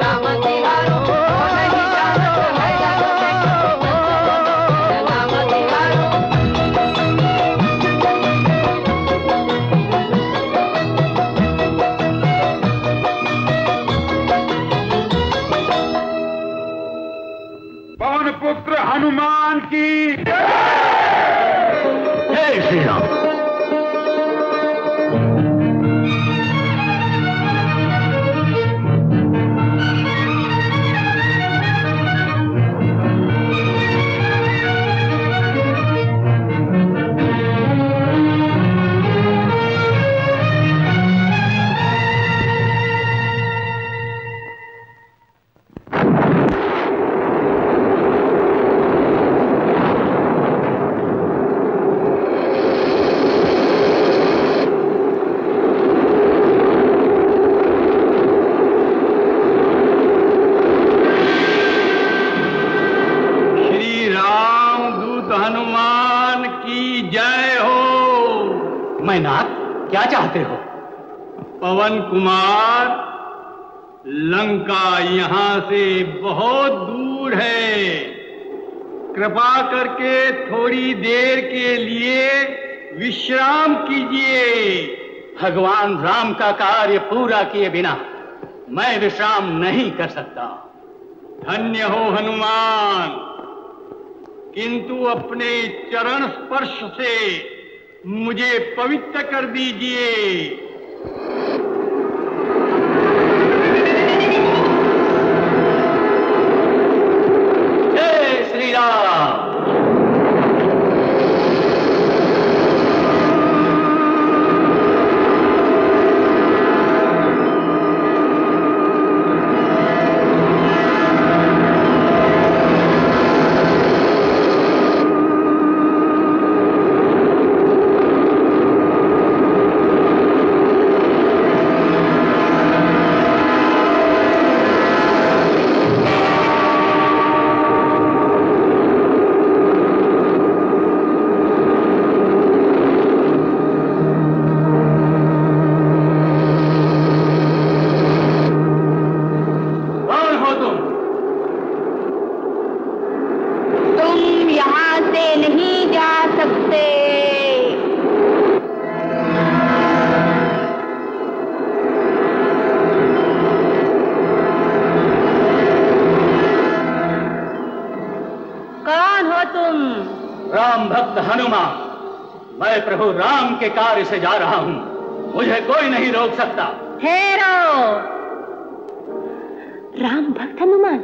नाम तिहारो। वो नहीं जानत है जग में कपि संकट नाम तिहारो। पवन पुत्र हनुमान की श्री राम। कुमार, लंका यहाँ से बहुत दूर है। कृपा करके थोड़ी देर के लिए विश्राम कीजिए। भगवान राम का कार्य पूरा किए बिना मैं विश्राम नहीं कर सकता। धन्य हो हनुमान, किंतु अपने चरण स्पर्श से मुझे पवित्र कर दीजिए। राम भक्त हनुमान, मैं प्रभु राम के कार्य से जा रहा हूँ, मुझे कोई नहीं रोक सकता। हेरो राम भक्त हनुमान,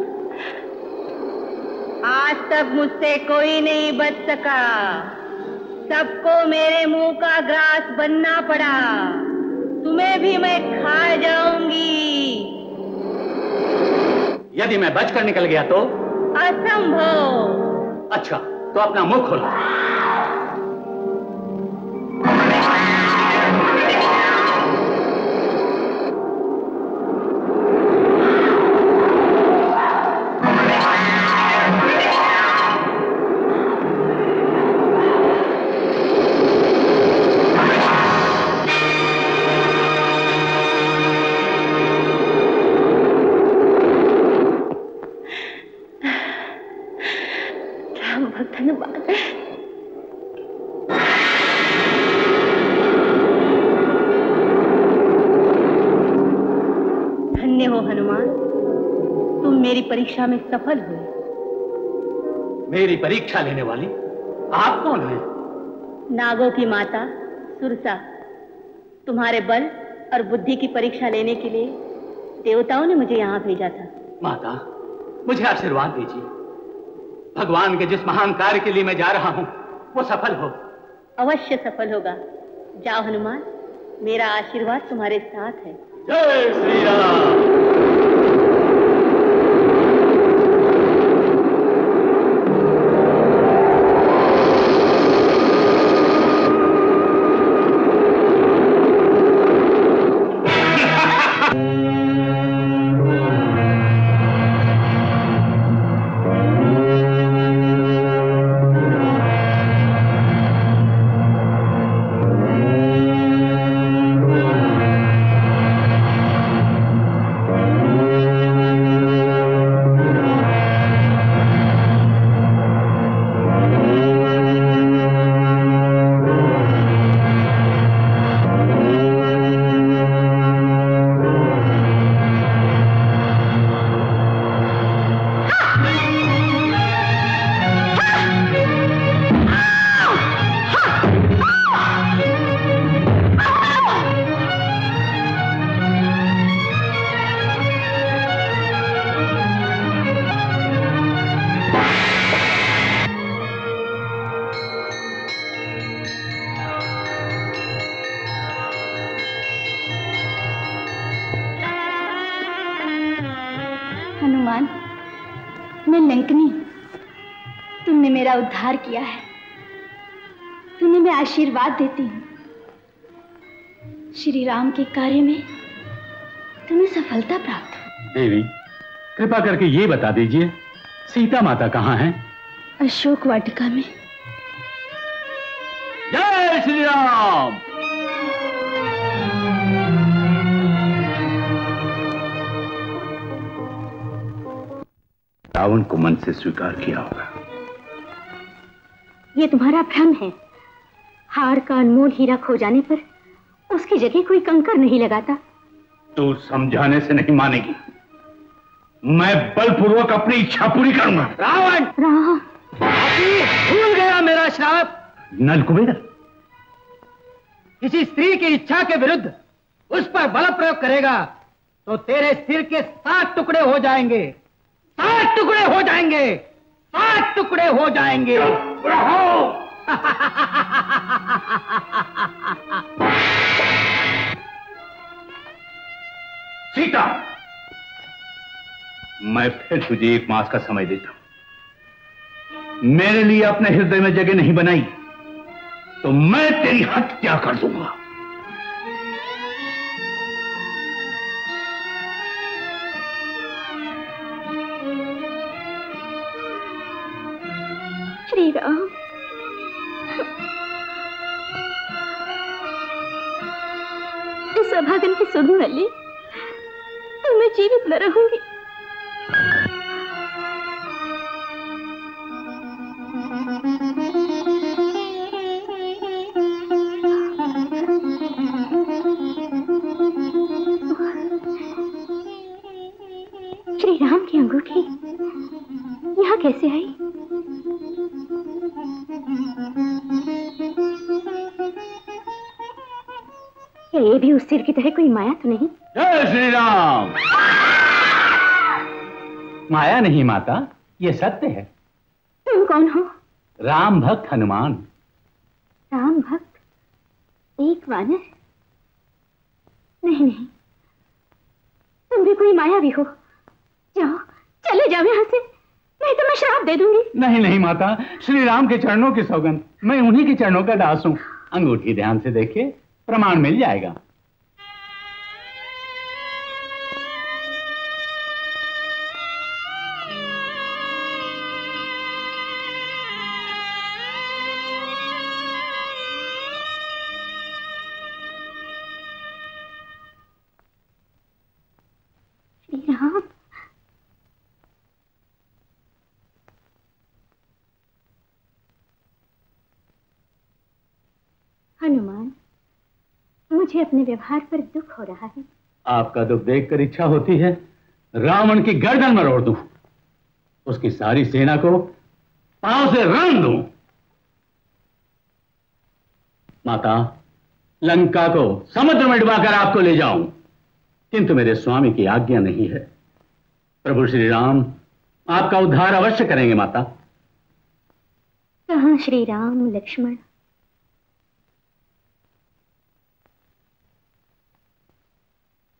आज तक मुझसे कोई नहीं बच सका, सबको मेरे मुंह का ग्रास बनना पड़ा, तुम्हें भी मैं खा जाऊंगी। यदि मैं बचकर निकल गया तो? असंभव। अच्छा, तो अपना मुंह खोलो। परीक्षा में सफल हुए। मेरी परीक्षा लेने वाली आप कौन हैं? नागों की माता सुरसा। तुम्हारे बल और बुद्धि की परीक्षा लेने के लिए देवताओं ने मुझे यहाँ भेजा था। माता, मुझे आशीर्वाद दीजिए, भगवान के जिस महान कार्य के लिए मैं जा रहा हूँ वो सफल हो। अवश्य सफल होगा। जाओ हनुमान, मेरा आशीर्वाद तुम्हारे साथ है। जय श्री राम। उद्धार किया है, तुम्हें मैं आशीर्वाद देती हूँ, श्री राम के कार्य में तुम्हें सफलता प्राप्त हो। देवी, कृपा करके ये बता दीजिए, सीता माता कहाँ हैं? अशोक वाटिका में। जय श्री राम। रावण को मन से स्वीकार किया होगा। ये तुम्हारा भ्रम है। हार का अनमोल हीरा खो जाने पर उसकी जगह कोई कंकर नहीं लगाता। तू समझाने से नहीं मानेगी, मैं बलपूर्वक अपनी इच्छा पूरी करूंगा। रावण, रावण भूल गया मेरा श्राप। नलकुबेर, किसी स्त्री की इच्छा के विरुद्ध उस पर बल प्रयोग करेगा तो तेरे सिर के सात टुकड़े हो जाएंगे। सात टुकड़े हो जाएंगे सात टुकड़े हो जाएंगे। सीता, मैं फिर तुझे एक मास का समय देता हूं। मेरे लिए अपने हृदय में जगह नहीं बनाई तो मैं तेरी हत्या कर दूंगा। श्री राम, इस अभागन की सुध न ली तो मैं जीवित न रहूंगी। श्री राम की अंगूठी यहाँ कैसे आई? ये भी उस सिर की तरह कोई माया तो नहीं? जय श्री राम। माया नहीं माता, ये सत्य है। तुम कौन हो? राम भक्त हनुमान। राम भक्त? एक वानर? नहीं नहीं, तुम भी कोई माया भी हो। जाओ, चले जाओ यहाँ से, नहीं तो मैं श्राप दे दूंगी। नहीं नहीं माता, श्री राम के चरणों की सौगंध, मैं उन्हीं के चरणों का दास हूँ। अंगूठी ध्यान से देखिए, प्रमाण मिल जाएगा। अपने व्यवहार पर दुख हो रहा है। आपका दुख देखकर इच्छा होती है रावण की गर्दन मरोड़ दूं, उसकी सारी सेना को पांव से रन दूं। माता, लंका को समुद्र में डुबाकर आपको ले जाऊं, किंतु मेरे स्वामी की आज्ञा नहीं है। प्रभु श्री राम आपका उद्धार अवश्य करेंगे माता। कहां श्री राम लक्ष्मण?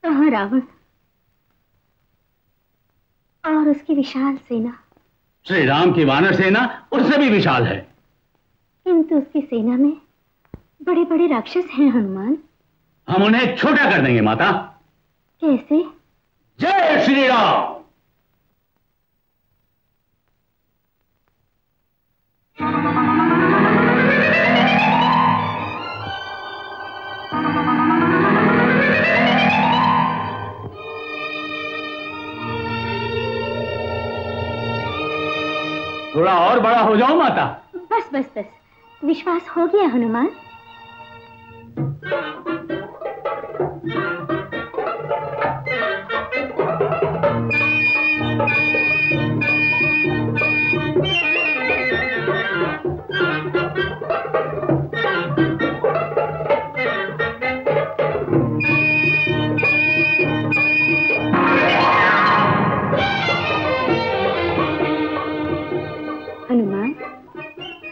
कहाँ रावण और उसकी विशाल सेना? श्री राम की वानर सेना उससे भी विशाल है। किंतु उसकी सेना में बड़े बड़े राक्षस हैं हनुमान। हम उन्हें छोटा कर देंगे माता। कैसे? जय श्री राम। थोड़ा और बड़ा हो जाओ माता। बस बस बस, विश्वास हो गया हनुमान।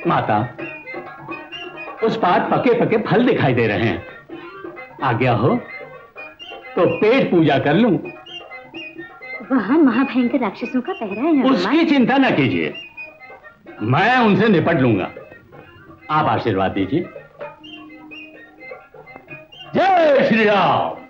माता, उस पार पके पके फल दिखाई दे रहे हैं, आज्ञा हो तो पेट पूजा कर लूं। वहां महाभयंकर राक्षसों का पहरा है। उसकी चिंता न कीजिए, मैं उनसे निपट लूंगा। आप आशीर्वाद दीजिए। जय श्री राम।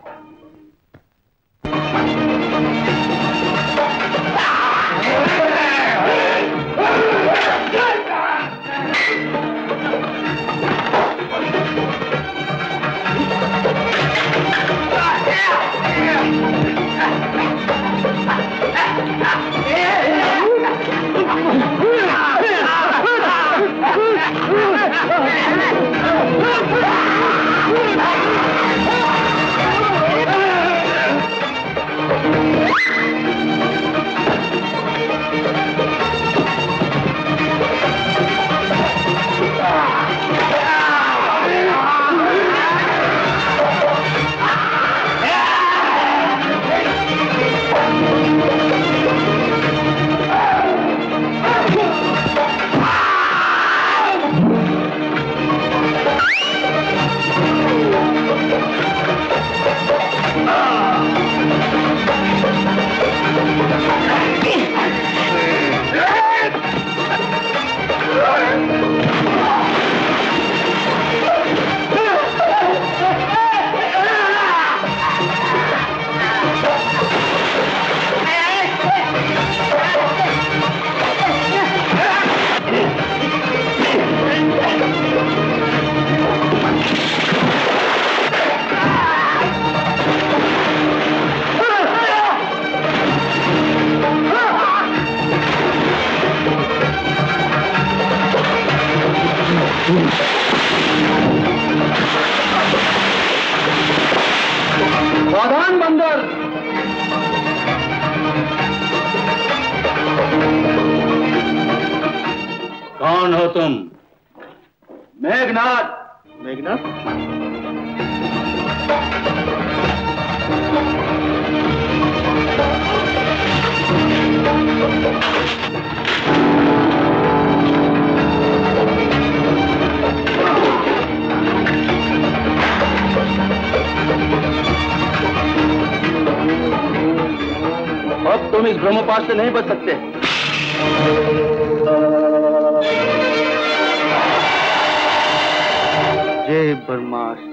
कौन हो तुम? मेघनाथ। मेघनाथ? अब तुम इस ब्रह्मपाश से नहीं बच सकते। जय ब्रह्मास्त्र।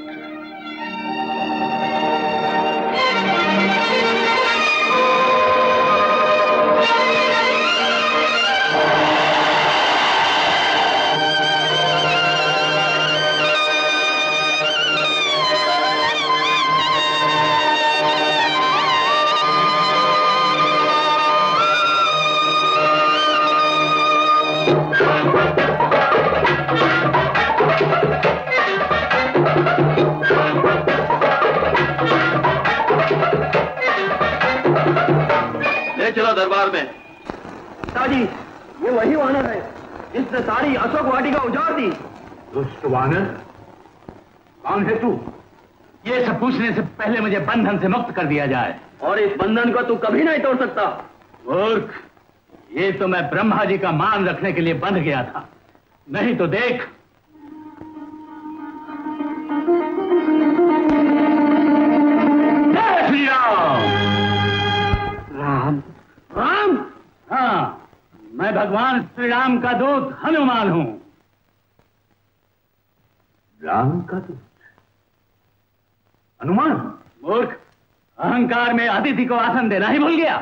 चलो दरबार में। पिताजी, ये वही वानर है जिसने सारी अशोक वाटिका उजाड़ दी। दुष्ट वानर, कौन है तू? ये सब पूछने से पहले मुझे बंधन से मुक्त कर दिया जाए। और इस बंधन को तू कभी नहीं तोड़ सकता। मूर्ख, ये तो मैं ब्रह्मा जी का मान रखने के लिए बंध गया था, नहीं तो देख। श्री राम। राम राम? हाँ, मैं भगवान श्री राम का दूत हनुमान हूं। राम का दूत हनुमान? मूर्ख, अहंकार में अतिथि को आसन देना ही भूल गया।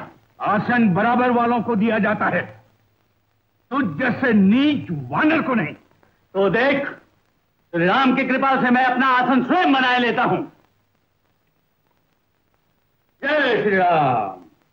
आसन बराबर वालों को दिया जाता है, तुझ जैसे नीच वानर को नहीं। तो देख, श्री राम की कृपा से मैं अपना आसन स्वयं बनाए लेता हूं। जय श्री राम।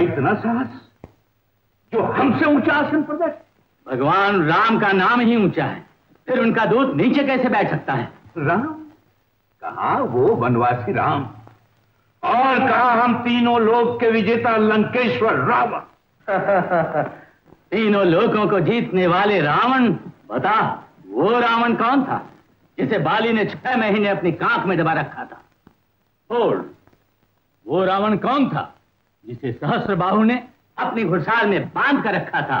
इतना साहस जो हमसे ऊंचा आसन पर बैठ। भगवान राम का नाम ही ऊंचा है, फिर उनका दूत नीचे कैसे बैठ सकता है? राम कहा वो वनवासी राम, और कहा हम तीनों लोक के विजेता लंकेश्वर रावण। तीनों लोकों को जीतने वाले रावण, बता वो रावण कौन था जिसे बाली ने छह महीने अपनी कांख में दबा रखा था? और वो रावण कौन था जिसे सहस्रबाहु ने अपनी घुड़साल में बांध कर रखा था?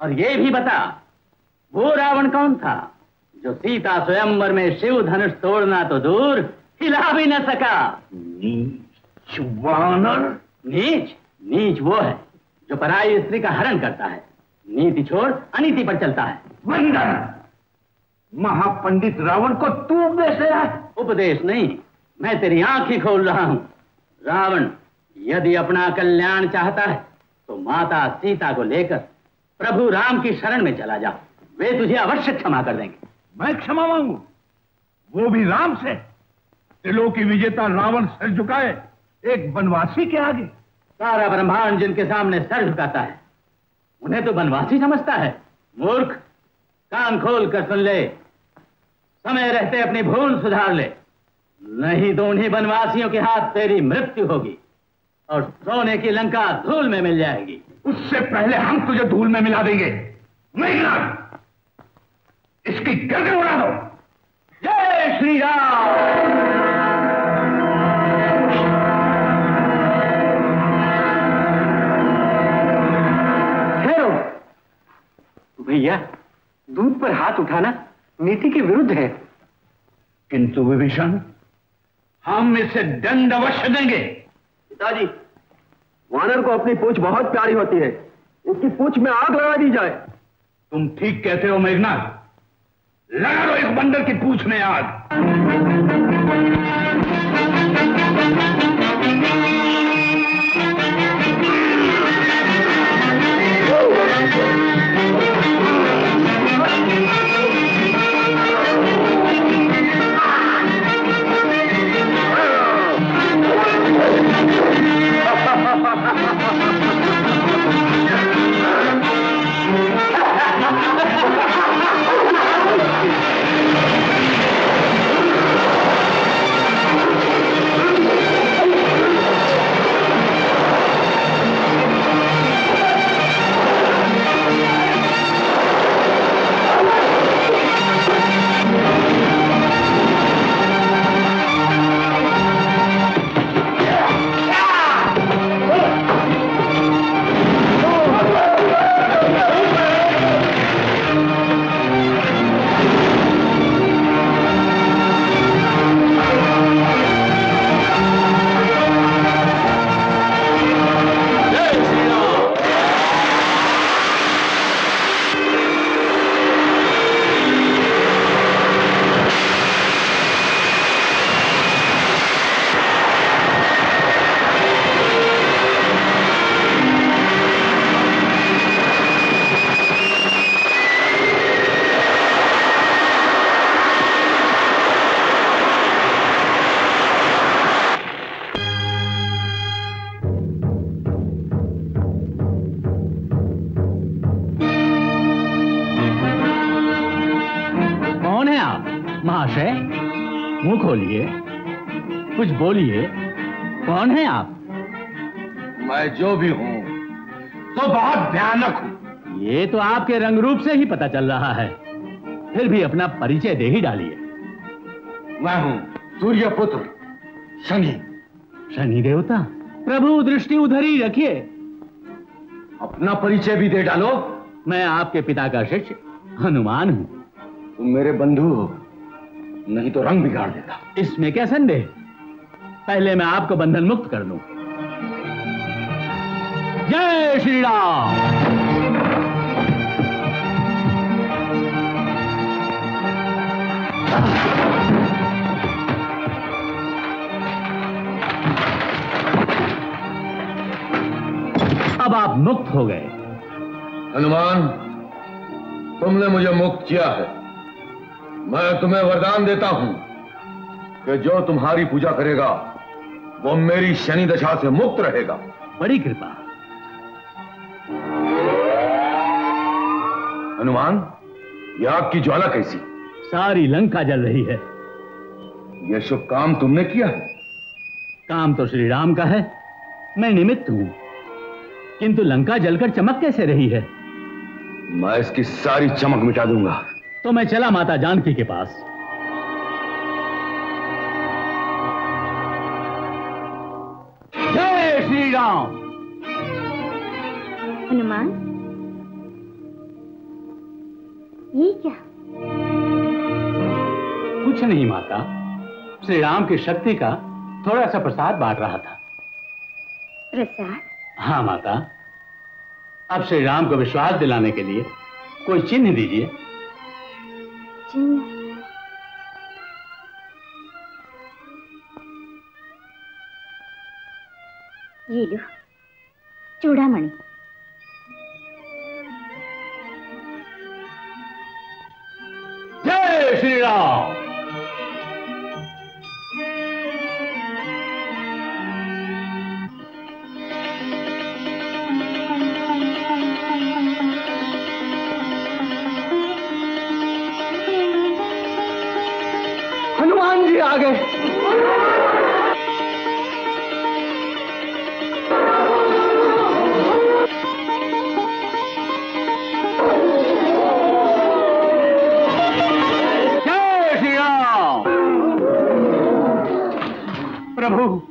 और ये भी बता, वो रावण कौन था जो सीता स्वयंवर में शिव धनुष तोड़ना तो दूर, हिला भी न सका? नीच वानर। नीच नीच वो है जो पराई स्त्री का हरण करता है, नीति छोड़ अनीति पर चलता है। वंदन, महापंडित रावण को तू उपदेश दे रहा है। उपदेश नहीं, मैं तेरी आंखें खोल रहा हूं। रावण यदि अपना कल्याण चाहता है तो माता सीता को लेकर प्रभु राम की शरण में चला जा, वे तुझे अवश्य क्षमा कर देंगे। मैं क्षमा मांगू, वो भी राम से? त्रिलोकी विजेता रावण सर झुकाए एक वनवासी के आगे। सारा ब्रह्मांड जिनके सामने सर झुकाता है उन्हें तो वनवासी समझता है। मूर्ख, कान खोल कर सुन ले, समय रहते अपनी भूल सुधार ले, नहीं तो उन्हीं वनवासियों के हाथ तेरी मृत्यु होगी और सोने की लंका धूल में मिल जाएगी। उससे पहले हम तुझे धूल में मिला देंगे। मेघनाथ, इसकी गर्दन उड़ा दो। जय श्री राम। भैया, दूध पर हाथ उठाना नीति के विरुद्ध है। किंतु विभीषण, हम इसे दंड अवश्य देंगे। पिताजी, वानर को अपनी पूंछ बहुत प्यारी होती है, इसकी पूंछ में आग लगा दी जाए। तुम ठीक कहते हो मेघनाथ, लगा दो इस बंदर की पूंछ में आग। बोलिए, कौन है आप? मैं जो भी हूँ तो बहुत भयानक हूँ। ये तो आपके रंग रूप से ही पता चल रहा है, फिर भी अपना परिचय दे ही डालिए। मैं हूँ सूर्य पुत्र शनि। शनि देवता? प्रभु दृष्टि उधर ही रखिए। अपना परिचय भी दे डालो। मैं आपके पिता का शिष्य हनुमान हूँ। तुम मेरे बंधु हो, नहीं तो रंग बिगाड़ देता। इसमें क्या संदेह? पहले मैं आपको बंधन मुक्त कर दूं। जय श्री राम। अब आप मुक्त हो गए। हनुमान, तुमने मुझे मुक्त किया है। मैं तुम्हें वरदान देता हूं कि जो तुम्हारी पूजा करेगा वो मेरी शनि दशा से मुक्त रहेगा। बड़ी कृपा। हनुमान, यह आपकी ज्वाला कैसी? सारी लंका जल रही है। यह शुभ काम तुमने किया है। काम तो श्री राम का है, मैं निमित्त हूं, किंतु लंका जलकर चमक कैसे रही है? मैं इसकी सारी चमक मिटा दूंगा। तो मैं चला माता जानकी के पास। हनुमान, ये क्या? कुछ नहीं माता, श्री राम की शक्ति का थोड़ा सा प्रसाद बांट रहा था। प्रसाद? हाँ माता। अब श्री राम को विश्वास दिलाने के लिए कोई चिन्ह दीजिए। चिन्ह? ये लो, चूड़ामणि। जय श्री राम। हनुमान जी आ गए। प्रभु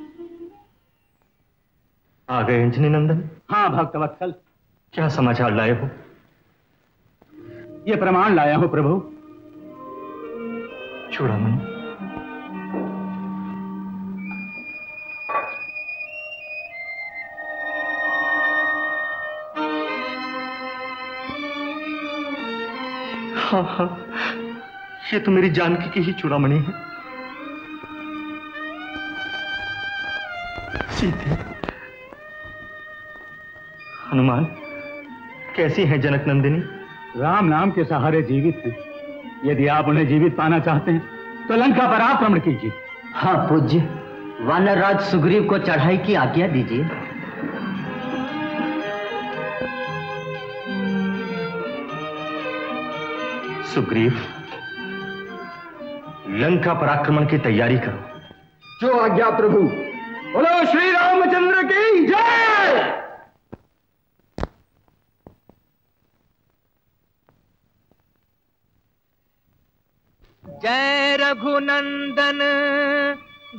आ गए अंजनी नंदन। हाँ भक्तवत्सल। क्या समाचार लाए हो? ये प्रमाण लाया हो प्रभु। चूड़ामणि। हाँ हाँ, ये तो मेरी जानकी की ही चूड़ामणि है। हनुमान, कैसी है जनक नंदिनी? राम नाम के सहारे जीवित हैं। यदि आप उन्हें जीवित पाना चाहते हैं तो लंका पर आक्रमण कीजिए। हाँ पूज्य, वानर राज सुग्रीव को चढ़ाई की आज्ञा दीजिए। सुग्रीव, लंका पर आक्रमण की तैयारी करो। जो आज्ञा प्रभु। बोलो श्री रामचंद्र की जय। जय रघुनंदन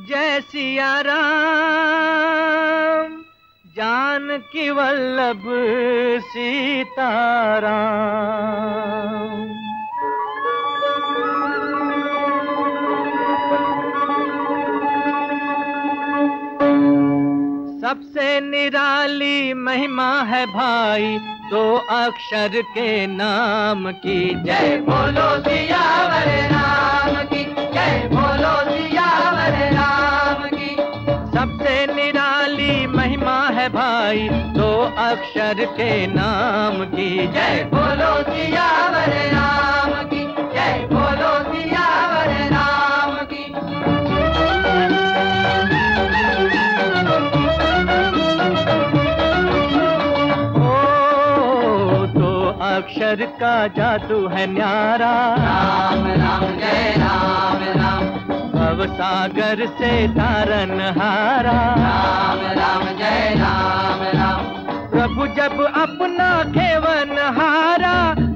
जय सिया राम, जानकी वल्लभ सीताराम। सबसे निराली महिमा है भाई, दो अक्षर के नाम की जय। बोलो सियावर राम की जय। बोलो सियावर राम की। सबसे निराली महिमा है भाई, दो अक्षर के नाम की जय। बोलो सियावर राम की जय। बोलो सियावर राम की। अक्षर का जादू है न्यारा, राम राम जय राम राम। भवसागर से तारन हारा, राम राम जय राम राम। प्रभु जब अपना खेवन हारा,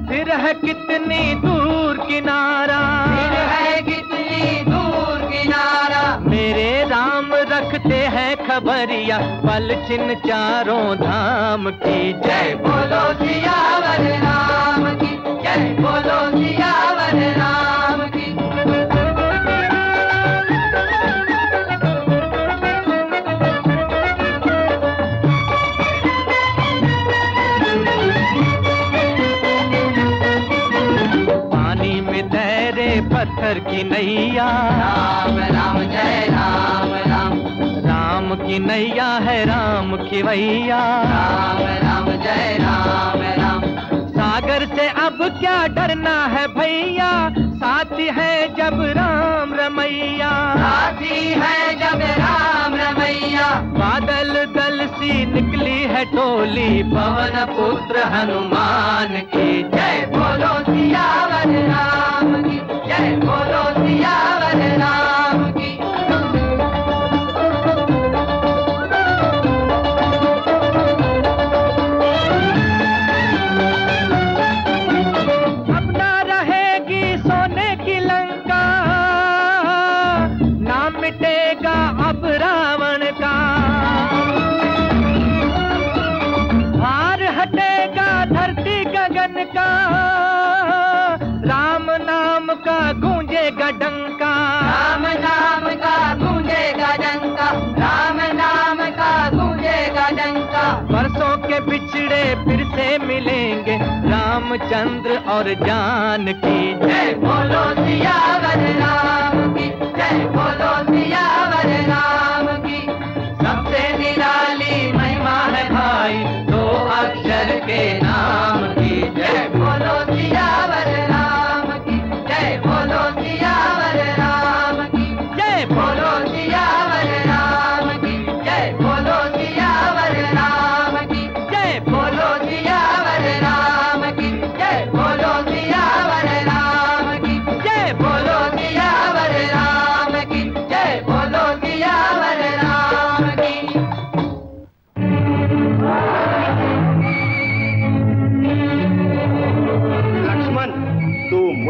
फिर है कितनी दूर किनारा। फिर है कितनी दूर किनारा। मेरे राम रखते हैं खबरिया, पल चिन्ह चारों धाम की जय। बोलो सियावर राम की जय। बोलो सियावर राम की। पानी में तैरे पत्थर की नैया, राम राम जय राम राम। राम की नैया है राम की वैया, राम राम जय राम राम। सागर से अब क्या डरना है भैया, साथी है जब राम रमैया। साथी है जब राम रमैया। बादल दल सी निकली है टोली, पवन पुत्र हनुमान की जय। बोलो सियावर राम की जय। बोलो सियावर राम की। डंका राम नाम का गूंजेगा डंका। राम नाम का गूंजेगा डंका। बरसों के बिछड़े फिर से मिलेंगे, रामचंद्र और जानकी जय। बोलो सियावर राम की जय। बोलो सियावर राम की। सबसे निराली महिमा है भाई, दो अक्षर के नाम की जय। बोलो सियावर राम की जय। बोलो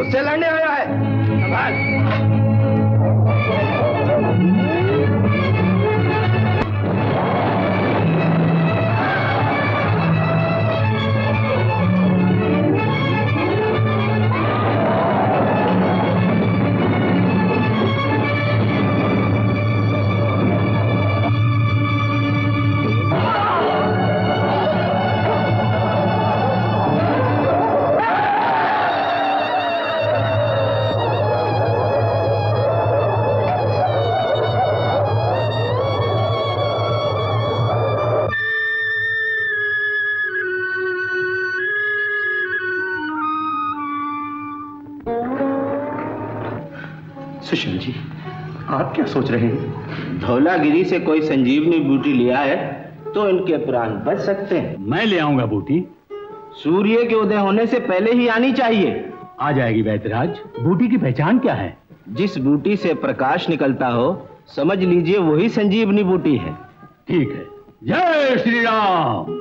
मुझसे लड़ने आया है। संभाल। आप क्या सोच रहे हैं? धौलागिरी से कोई संजीवनी बूटी लिया है तो इनके प्राण बच सकते हैं। मैं ले आऊंगा बूटी। सूर्य के उदय होने से पहले ही आनी चाहिए। आ जाएगी वैद्यराज। बूटी की पहचान क्या है? जिस बूटी से प्रकाश निकलता हो समझ लीजिए वही संजीवनी बूटी है। ठीक है, जय श्री राम।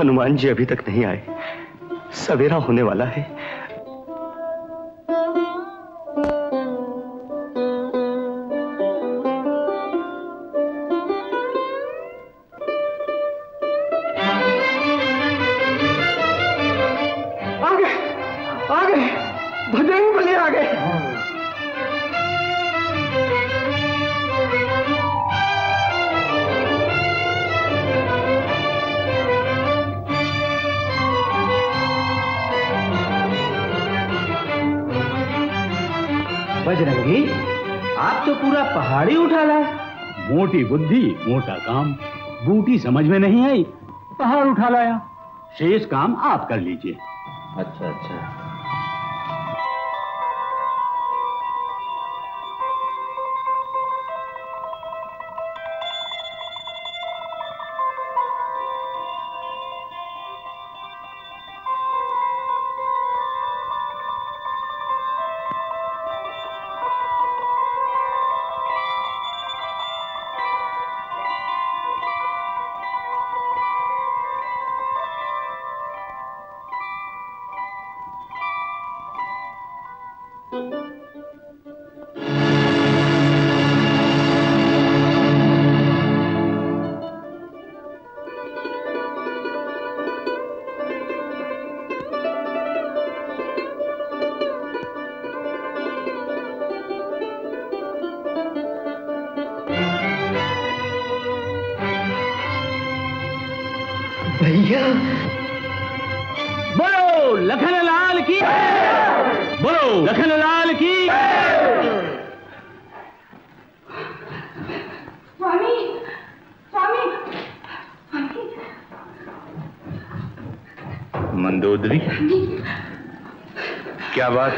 हनुमान जी अभी तक नहीं आए, सवेरा होने वाला है। मोटी बुद्धि मोटा काम। बूटी समझ में नहीं आई, पहाड़ उठा लाया। शेष काम आप कर लीजिए। अच्छा अच्छा।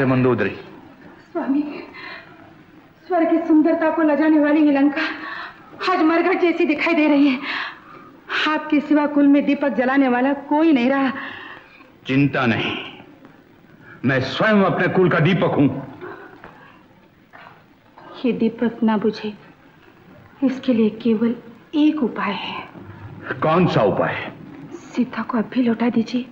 मंदोदरी स्वामी, स्वर की सुंदरता को लजाने वाली ये लंका आज मरघट जैसी दिखाई दे रही है। आपके सिवा कुल में दीपक जलाने वाला कोई नहीं रहा। चिंता नहीं, मैं स्वयं अपने कुल का दीपक हूं। ये दीपक ना बुझे इसके लिए केवल एक उपाय है। कौन सा उपाय? सीता को अब भी लौटा दीजिए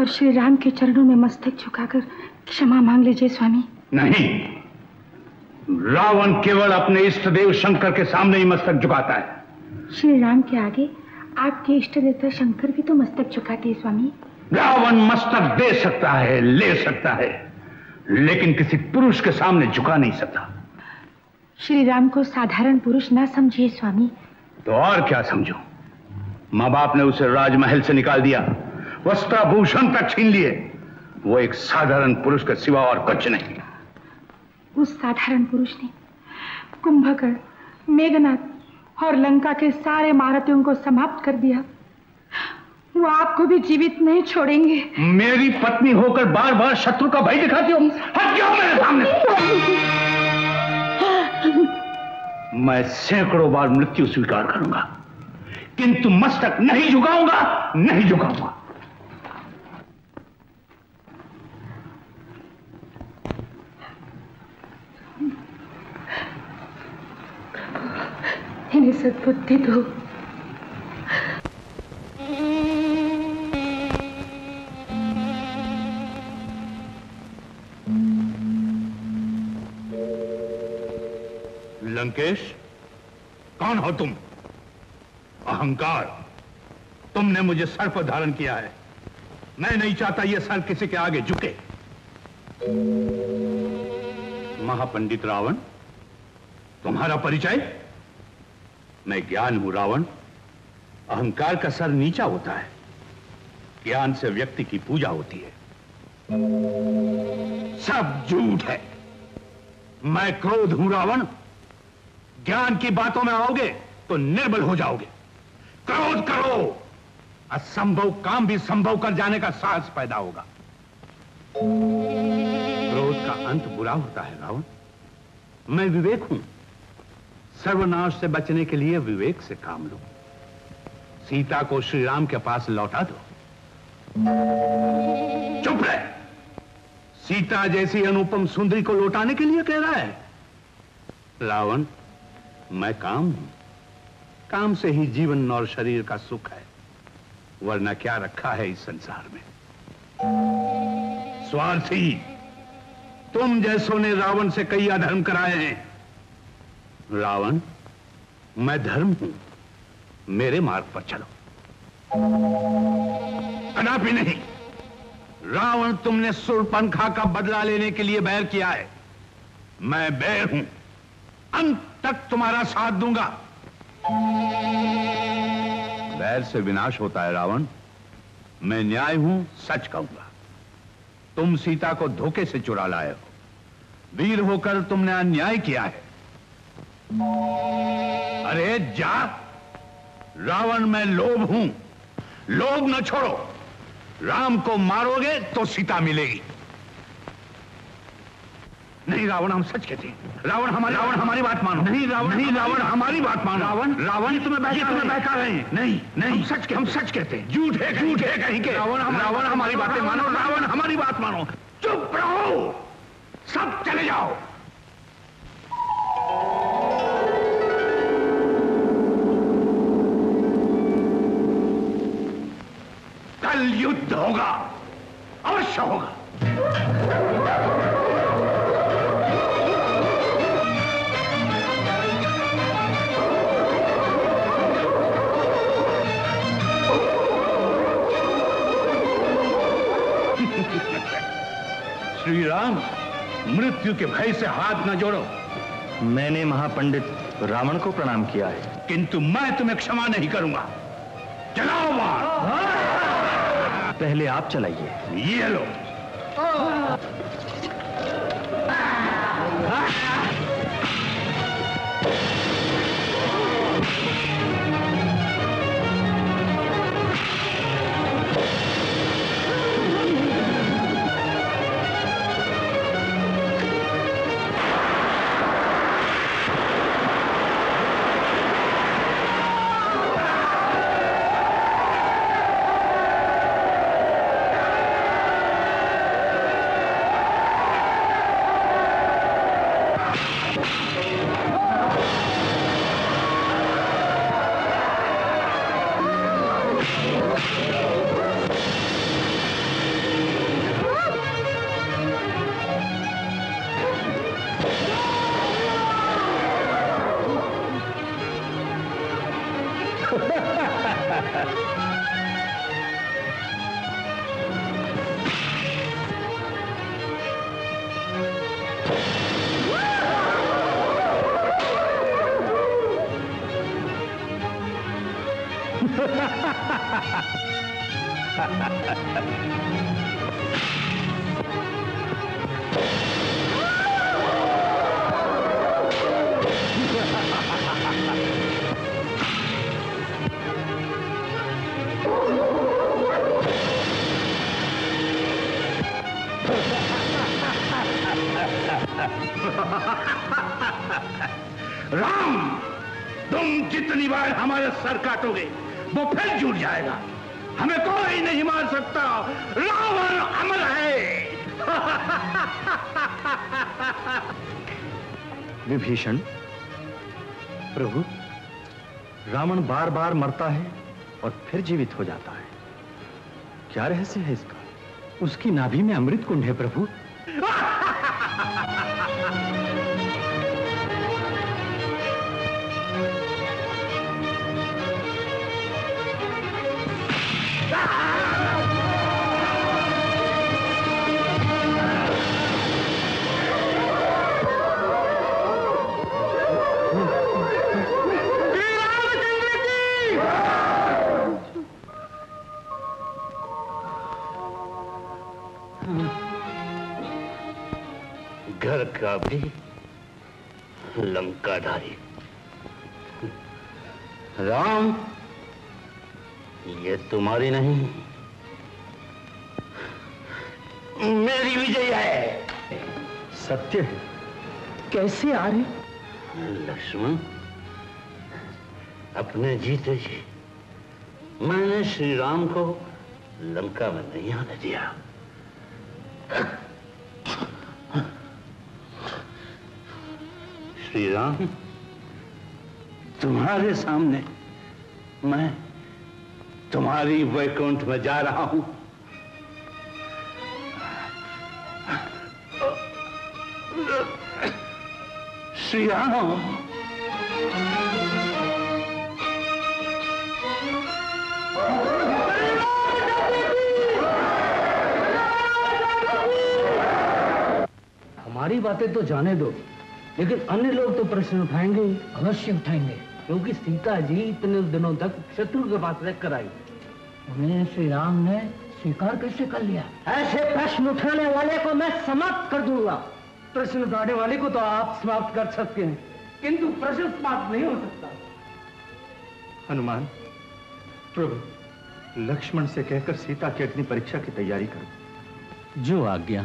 और श्री राम के चरणों में मस्तक झुकाकर क्षमा मांग लीजिए स्वामी। नहीं, रावण केवल अपने इष्ट देव शंकर के सामने ही मस्तक झुकाता है। श्री राम के आगे आपके इष्ट देवता शंकर भी तो मस्तक झुकाते हैं स्वामी। रावण मस्तक दे सकता है, ले सकता है, लेकिन किसी पुरुष के सामने झुका नहीं सकता। श्री राम को साधारण पुरुष ना समझिए स्वामी। तो और क्या समझो? माँ बाप ने उसे राजमहल से निकाल दिया, वस्त्राभूषण तक छीन लिए। वो एक साधारण पुरुष के सिवा और कुछ नहीं। उस साधारण पुरुष ने कुंभकर्ण, मेघनाथ और लंका के सारे महारथियों को समाप्त कर दिया। वो आपको भी जीवित नहीं छोड़ेंगे। मेरी पत्नी होकर बार बार शत्रु का भय दिखाती हो। हट जाओ मेरे सामने। मैं सैकड़ों बार मृत्यु स्वीकार करूंगा किंतु मस्तक नहीं झुकाऊंगा, नहीं झुकाऊंगा। इन्हें सद्बुद्धि दो। लंकेश, कौन हो तुम? अहंकार, तुमने मुझे सर पर धारण किया है। मैं नहीं चाहता यह सर किसी के आगे झुके। महापंडित रावण, तुम्हारा परिचय? मैं ज्ञान हूं रावण। अहंकार का सर नीचा होता है, ज्ञान से व्यक्ति की पूजा होती है। सब झूठ है। मैं क्रोध हूं रावण। ज्ञान की बातों में आओगे तो निर्बल हो जाओगे। क्रोध करो, असंभव काम भी संभव कर जाने का साहस पैदा होगा। क्रोध का अंत बुरा होता है रावण। मैं विवेक हूं। सर्वनाश से बचने के लिए विवेक से काम लो। सीता को श्री राम के पास लौटा दो। चुप रहे। सीता जैसी अनुपम सुंदरी को लौटाने के लिए कह रहा है रावण। मैं काम हूं। काम से ही जीवन और शरीर का सुख है, वरना क्या रखा है इस संसार में। स्वार्थी, तुम जैसों ने रावण से कई अधर्म कराए हैं। रावण, मैं धर्म हूं। मेरे मार्ग पर चलो। कदापि नहीं। रावण, तुमने सुरपनखा का बदला लेने के लिए बैर किया है। मैं बैर हूं। अंत तक तुम्हारा साथ दूंगा। बैर से विनाश होता है रावण। मैं न्याय हूं, सच कहूंगा। तुम सीता को धोखे से चुरा लाए हो। वीर होकर तुमने अन्याय किया है। अरे जा रावण, मैं लोभ हूं। लोभ न छोड़ो। राम को मारोगे तो सीता मिलेगी। नहीं रावण, हम सच कहते हैं। रावण हमारी रावण हमारी बात मानो। नहीं रावण नहीं रावण हमारी बात मानो। रावण रावण तुम्हें बहका रहे हैं। नहीं नहीं, सच हम सच कहते हैं। झूठ है झूठ है कहीं के। रावण रावण हमारी बातें मानो। रावण हमारी बात मानो। चुप रहो, सब चले जाओ। कल युद्ध होगा, अवश्य होगा। श्री राम, मृत्यु के भय से हाथ न जोड़ो। मैंने महापंडित रावण को प्रणाम किया है, किंतु मैं तुम्हें क्षमा नहीं करूंगा। चलाओ बाण। पहले आप चलाइए। ये लो। भीषण प्रभु, रावण बार बार मरता है और फिर जीवित हो जाता है। क्या रहस्य है इसका? उसकी नाभि में अमृत कुंड है प्रभु। का भी लंकाधारी। राम, ये तुम्हारी नहीं मेरी विजय है। सत्य है। कैसे आ रहे? लक्ष्मण, अपने जीते जी मैंने श्री राम को लंका में नहीं आने दिया। श्री राम, तुम्हारे सामने मैं तुम्हारी वैकुंठ में जा रहा हूं। श्री राम, हमारी बातें तो जाने दो, लेकिन अन्य लोग तो प्रश्न उठाएंगे। अवश्य उठाएंगे, क्योंकि सीता जी इतने दिनों तक शत्रु के पास रहकर आई, उन्हें श्री राम ने स्वीकार कैसे कर लिया? ऐसे प्रश्न उठाने वाले को मैं समाप्त कर दूंगा। प्रश्न उठाने वाले को तो आप समाप्त कर सकते हैं, किंतु प्रश्न समाप्त नहीं हो सकता। हनुमान प्रभु, लक्ष्मण से कहकर सीता की अग्नि परीक्षा की तैयारी करो। जो आज्ञा।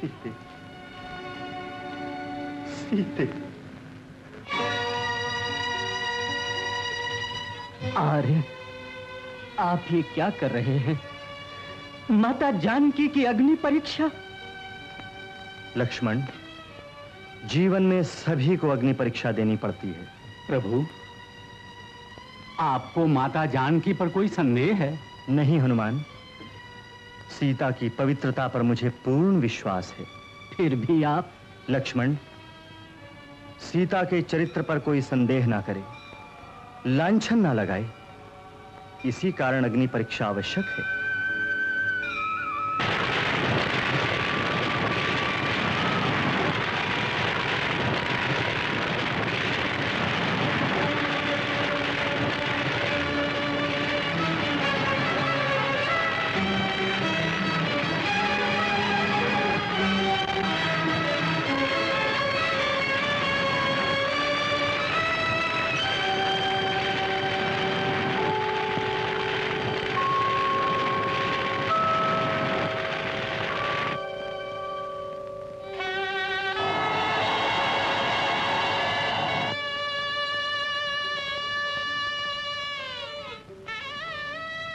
सीते, सीते आर्य, आप ये क्या कर रहे हैं? माता जानकी की अग्नि परीक्षा? लक्ष्मण, जीवन में सभी को अग्नि परीक्षा देनी पड़ती है। प्रभु, आपको माता जानकी पर कोई संदेह है? नहीं हनुमान, सीता की पवित्रता पर मुझे पूर्ण विश्वास है। फिर भी आप? लक्ष्मण, सीता के चरित्र पर कोई संदेह ना करे, लांछन ना लगाए, इसी कारण अग्नि परीक्षा आवश्यक है।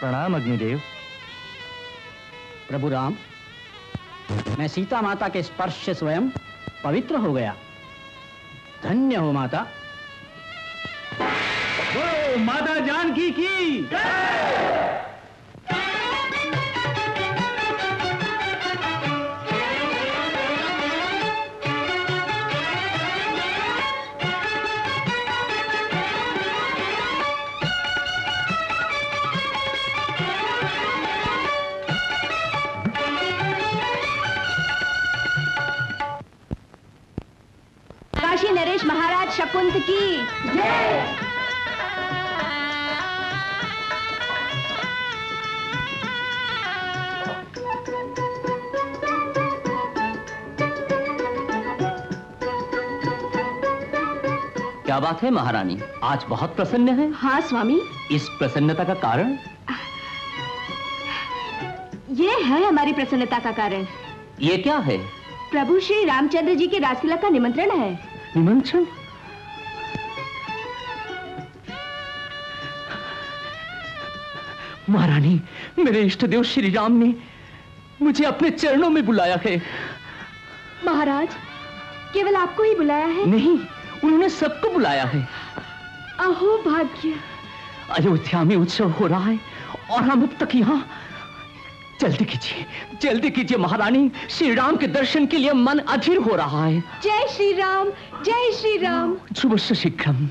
प्रणाम अग्निदेव। प्रभु राम, मैं सीता माता के स्पर्श से स्वयं पवित्र हो गया। धन्य हो माता। ओ, माता जानकी की जय। शकुंत की जय। क्या बात है महारानी, आज बहुत प्रसन्न है। हाँ स्वामी। इस प्रसन्नता का कारण? ये है हमारी प्रसन्नता का कारण। ये क्या है? प्रभु श्री रामचंद्र जी के राजकिला का निमंत्रण है। निमंत्रण? महारानी, मेरे इष्ट देव श्री राम ने मुझे अपने चरणों में बुलाया है। महाराज, केवल आपको ही बुलाया है? नहीं, उन्होंने सबको बुलाया है। अहो भाग्य, अयोध्या में उत्सव हो रहा है और हम अब तक यहाँ। जल्दी कीजिए, जल्दी कीजिए महारानी, श्री राम के दर्शन के लिए मन अधीर हो रहा है। जय श्री राम, जय श्री राम। शुभ शीघ्रम।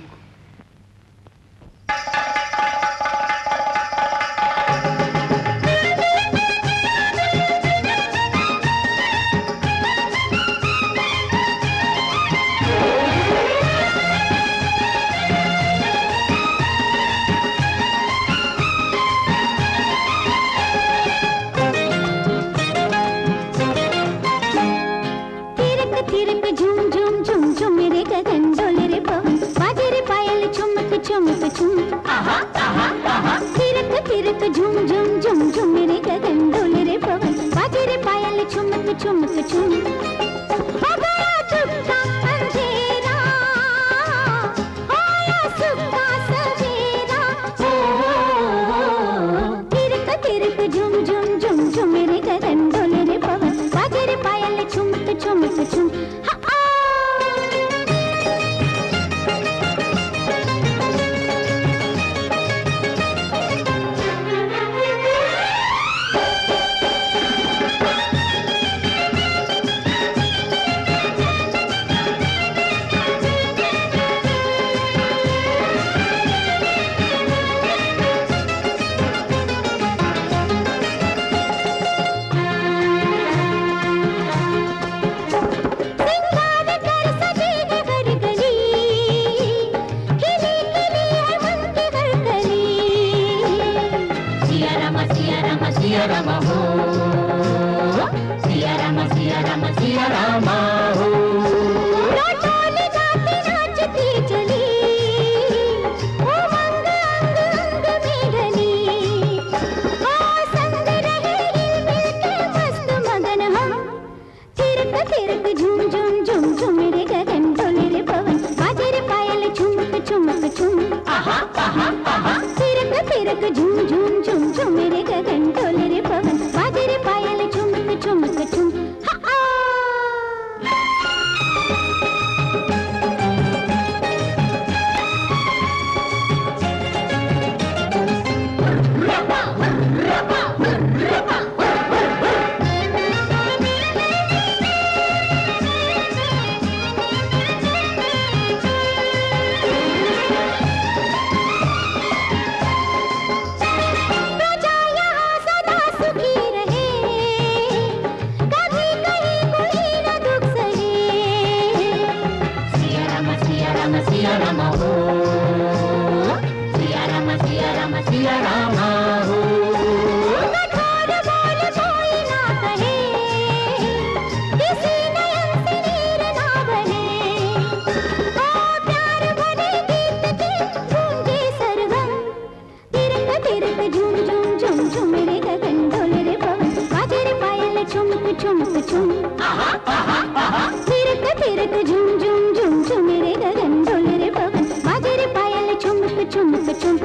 Rama ho, Siya Rama, Siya Rama, Siya Rama ho. Loton गाते नाचती चली, उमंग अंग अंग में ढली. संग रहेगी मिलके मस्त मगन हम, थिरक थिरक झूम झूम झूम झूम रे गगन डोले रे पवन, बाजे रे पायल झुमक झुमक झूम. आहा आहा आहा, थिरक थिरक झूम झूम झूम झूम रे गगन डोले रे पवन, बाजे रे पायल झुमक झुमक झूम.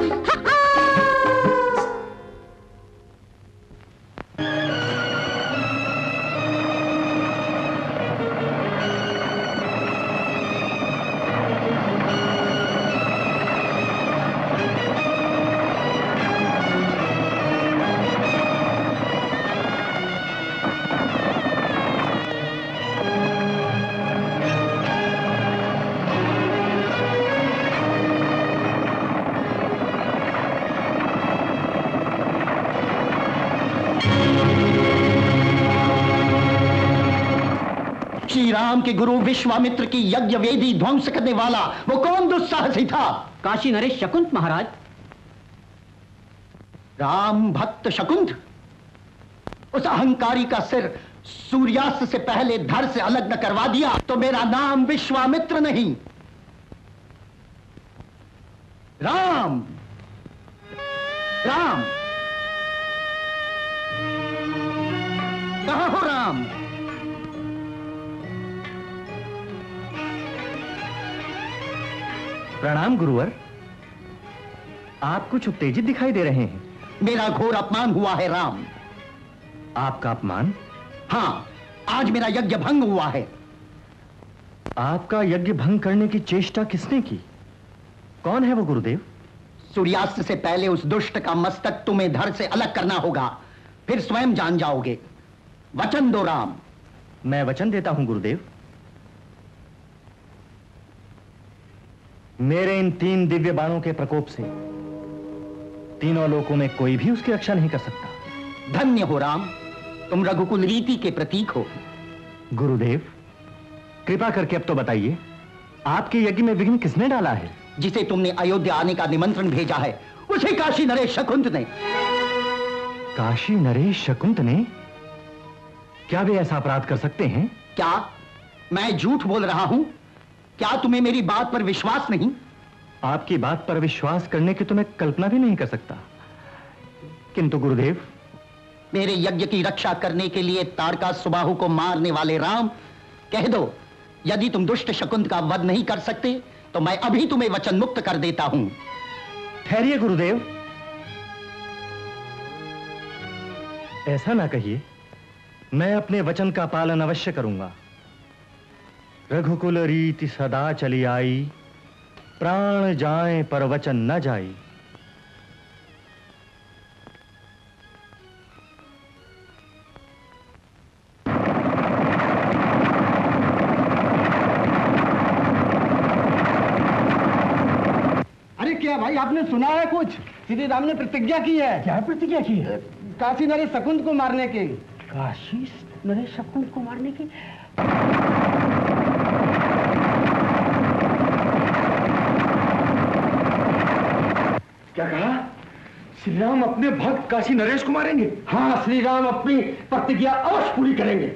राम के गुरु विश्वामित्र की यज्ञ वेदी ध्वंस करने वाला वो कौन दुस्साहसी था? काशी नरेश शकुंत महाराज. राम भक्त शकुंत उस अहंकारी का सिर सूर्यास्त से पहले धर से अलग न करवा दिया तो मेरा नाम विश्वामित्र नहीं, राम राम. कहां हो राम? प्रणाम गुरुवर. आप कुछ उत्तेजित दिखाई दे रहे हैं. मेरा घोर अपमान हुआ है राम. आपका अपमान? हाँ, आज मेरा यज्ञ भंग हुआ है. आपका यज्ञ भंग करने की चेष्टा किसने की? कौन है वो गुरुदेव? सूर्यास्त से पहले उस दुष्ट का मस्तक तुम्हें धड़ से अलग करना होगा, फिर स्वयं जान जाओगे. वचन दो राम. मैं वचन देता हूं गुरुदेव. मेरे इन तीन दिव्य बाणों के प्रकोप से तीनों लोकों में कोई भी उसकी रक्षा नहीं कर सकता. धन्य हो राम, तुम रघुकुल रीति के प्रतीक हो. गुरुदेव, कृपा करके अब तो बताइए, आपके यज्ञ में विघ्न किसने डाला है? जिसे तुमने अयोध्या आने का निमंत्रण भेजा है, उसे काशी नरेश शकुंत ने. काशी नरेश शकुंत ने? क्या वे ऐसा अपराध कर सकते हैं? क्या मैं झूठ बोल रहा हूं? क्या तुम्हें मेरी बात पर विश्वास नहीं? आपकी बात पर विश्वास करने की तो मैं कल्पना भी नहीं कर सकता, किंतु गुरुदेव, मेरे यज्ञ की रक्षा करने के लिए तारका सुबाहु को मारने वाले राम, कह दो यदि तुम दुष्ट शकुंत का वध नहीं कर सकते तो मैं अभी तुम्हें वचन मुक्त कर देता हूं. ठहरिए गुरुदेव, ऐसा ना कहिए. मैं अपने वचन का पालन अवश्य करूंगा. रघुकुल रीति सदा चली आई, प्राण जाए पर वचन न जाई. अरे क्या भाई, आपने सुना है कुछ? श्री राम ने प्रतिज्ञा की है. क्या प्रतिज्ञा की है? काशी नरेश शकुंत को मारने की. काशी नरेश शकुंत को मारने की? क्या कहा? श्री राम अपने भक्त काशी नरेश को मारेंगे। हाँ, श्री राम अपनी प्रतिज्ञा अवश्य पूरी करेंगे।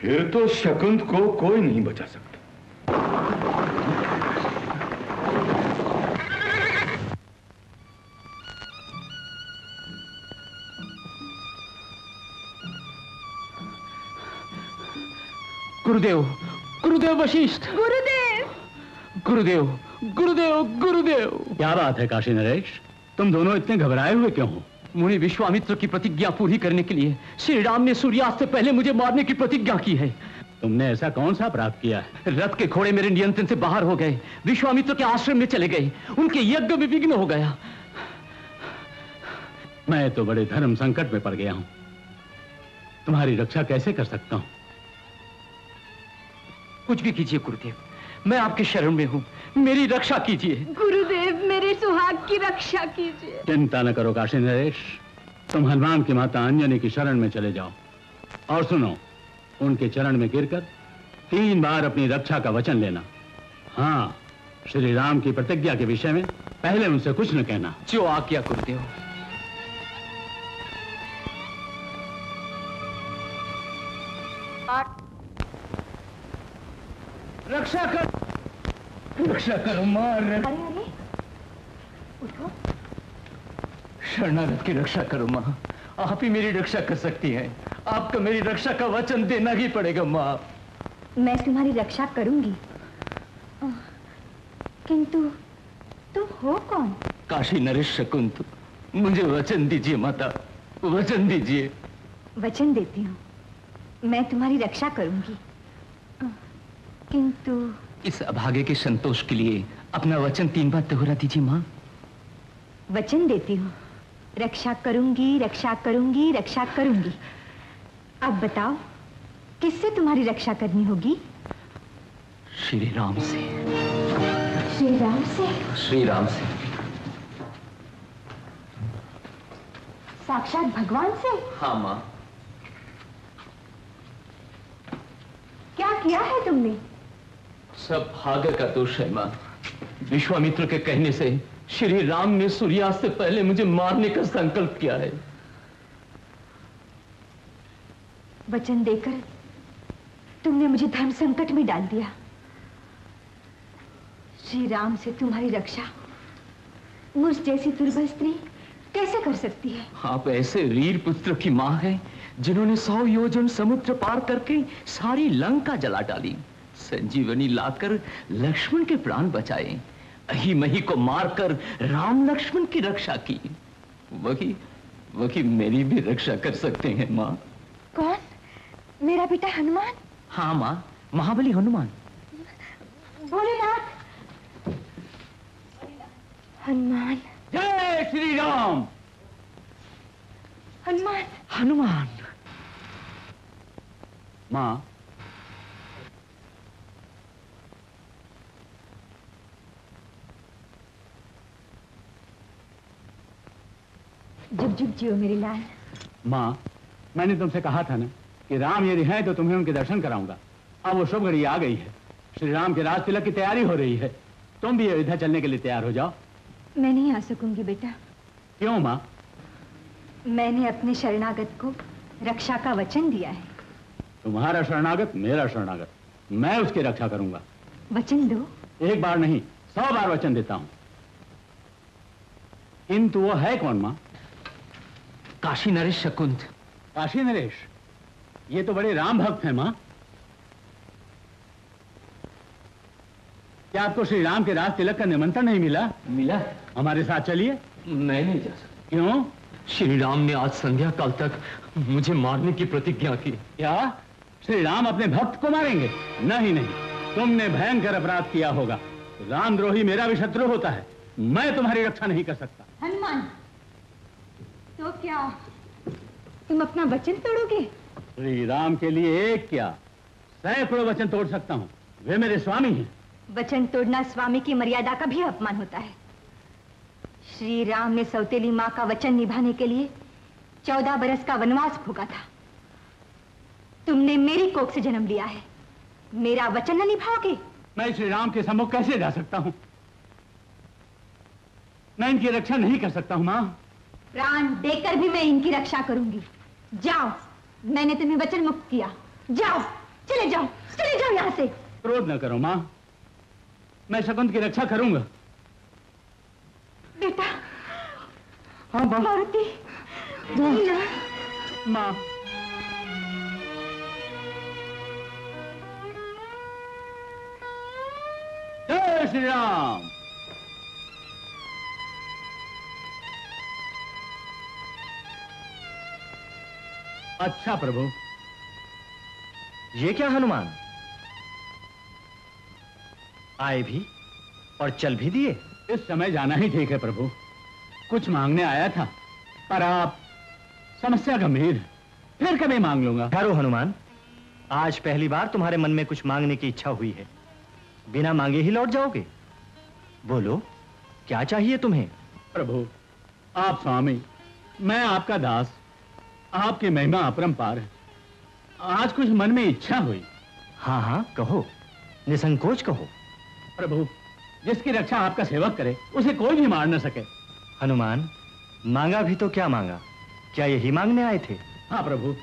फिर तो शकुंत को कोई नहीं बचा सकता। गुरुदेव, गुरुदेव वशिष्ठ, गुरुदेव, गुरुदेव, गुरुदेव, गुरुदेव। क्या बात है काशी नरेश, तुम दोनों इतने घबराए हुए क्यों हो? मुनि विश्वामित्र की प्रतिज्ञा पूरी करने के लिए श्री राम ने सूर्यास्त से पहले मुझे मारने की प्रतिज्ञा की है। तुमने ऐसा कौन सा अपराध किया है? रथ के घोड़े मेरे नियंत्रण से बाहर हो गए, विश्वामित्र के आश्रम में चले गए, उनके यज्ञ में विघ्न हो गया। मैं तो बड़े धर्म संकट में पड़ गया हूँ, तुम्हारी रक्षा कैसे कर सकता हूँ? कुछ भी कीजिए गुरुदेव, मैं आपके शरण में हूँ, मेरी रक्षा कीजिए। गुरुदेव, मेरे सुहाग की रक्षा कीजिए। चिंता न करो काशी नरेश, तुम हनुमान की माता अंजनी की शरण में चले जाओ और सुनो, उनके चरण में गिरकर तीन बार अपनी रक्षा का वचन लेना। हाँ, श्री राम की प्रतिज्ञा के विषय में पहले उनसे कुछ न कहना। जो आज्ञा गुरुदेव। रक्षा कर, रक्षा करो माँ। उठो, शरणागत की रक्षा करो माँ, आप ही मेरी रक्षा कर सकती हैं। आपका मेरी रक्षा का वचन देना ही पड़ेगा माँ। मैं तुम्हारी रक्षा करूंगी, किंतु तुम हो कौन? काशी नरेश शकुंत, मुझे वचन दीजिए माता, वचन दीजिए। वचन देती हूँ, मैं तुम्हारी रक्षा करूंगी, किंतु इस अभागे के संतोष के लिए अपना वचन तीन बार दोहरा दीजिए माँ। वचन देती हूँ, रक्षा करूंगी, रक्षा करूंगी, रक्षा करूंगी। अब बताओ, किससे तुम्हारी रक्षा करनी होगी? श्री राम से। श्री राम से? श्री राम से, साक्षात भगवान से। हाँ माँ। क्या किया है तुमने? सब भाग्य का दोष है मां। विश्वामित्र के कहने से श्री राम ने सूर्यास्त से पहले मुझे मारने का संकल्प किया है। वचन देकर तुमने मुझे धर्म संकट में डाल दिया। श्री राम से तुम्हारी रक्षा मुझ जैसी दुर्बल स्त्री कैसे कर सकती है? आप ऐसे वीर पुत्र की मां हैं जिन्होंने सौ योजन समुद्र पार करके सारी लंका जला डाली, संजीवनी लाकर लक्ष्मण के प्राण बचाए, अहीमही को मारकर राम लक्ष्मण की रक्षा की। वही वही मेरी भी रक्षा कर सकते हैं माँ। कौन? मेरा बेटा हनुमान? हाँ माँ, महाबली हनुमान। भोलेनाथ हनुमान। जय श्री राम। हनुमान, हनुमान। माँ, जुग जुग जियो मेरी लाल। माँ, मैंने तुमसे कहा था ना कि राम यदि हैं तो तुम्हें उनके दर्शन कराऊंगा। अब वो शुभ घड़ी आ गई है, श्री राम के राज तिलक की तैयारी हो रही है, तुम भी अयोध्या चलने के लिए तैयार हो जाओ। मैं नहीं आ सकूंगी बेटा। क्यों माँ? मैंने अपने शरणागत को रक्षा का वचन दिया है। तुम्हारा शरणागत मेरा शरणागत, मैं उसकी रक्षा करूंगा। वचन दो। एक बार नहीं, सौ बार वचन देता हूँ। किंतु वो है कौन माँ? काशी नरेश शकुंत। काशी नरेश, ये तो बड़े राम भक्त हैं माँ। क्या आपको श्री राम के राज तिलक का निमंत्रण नहीं मिला? मिला। हमारे साथ चलिए। मैं नहीं जा सकता। क्यों? श्री राम ने आज संध्या काल तक मुझे मारने की प्रतिज्ञा की। क्या श्री राम अपने भक्त को मारेंगे? नहीं नहीं, तुमने भयंकर अपराध किया होगा। रामद्रोही मेरा भी शत्रु होता है, मैं तुम्हारी रक्षा नहीं कर सकता। हनुमान, तो क्या तुम अपना वचन तोड़ोगे? श्री राम के लिए एक क्या, सैकड़ों वचन तोड़ सकता हूँ, वे मेरे स्वामी हैं। वचन तोड़ना स्वामी की मर्यादा का भी अपमान होता है। श्री राम ने सौतेली माँ का वचन निभाने के लिए चौदह बरस का वनवास भोगा था। तुमने मेरी कोख से जन्म लिया है, मेरा वचन न निभाओगे? मैं श्री राम के सम्मुख कैसे जा सकता हूँ? मैं इनकी रक्षा नहीं कर सकता हूँ माँ। प्राण देकर भी मैं इनकी रक्षा करूंगी। जाओ, मैंने तुम्हें वचन मुक्त किया, जाओ, चले जाओ, चले जाओ यहाँ से। क्रोध न करो माँ, मैं शकुंत की रक्षा करूंगा। बेटा। हाँ माँ। मारुति। माँ। जय श्री राम। अच्छा प्रभु, ये क्या हनुमान, आए भी और चल भी दिए। इस समय जाना ही ठीक है प्रभु, कुछ मांगने आया था, पर आप समस्या गंभीर, फिर कभी मांग लूंगा। करो हनुमान, आज पहली बार तुम्हारे मन में कुछ मांगने की इच्छा हुई है, बिना मांगे ही लौट जाओगे। बोलो, क्या चाहिए तुम्हें? प्रभु आप स्वामी, मैं आपका दास, आपकी महिमा अपरंपार है, आज कुछ मन में इच्छा हुई। हाँ हाँ कहो, निसंकोच कहो। प्रभु, जिसकी रक्षा आपका सेवक करे, उसे कोई भी मार न सके। हनुमान, मांगा भी तो क्या मांगा, क्या यही मांगने आए थे? हाँ प्रभु,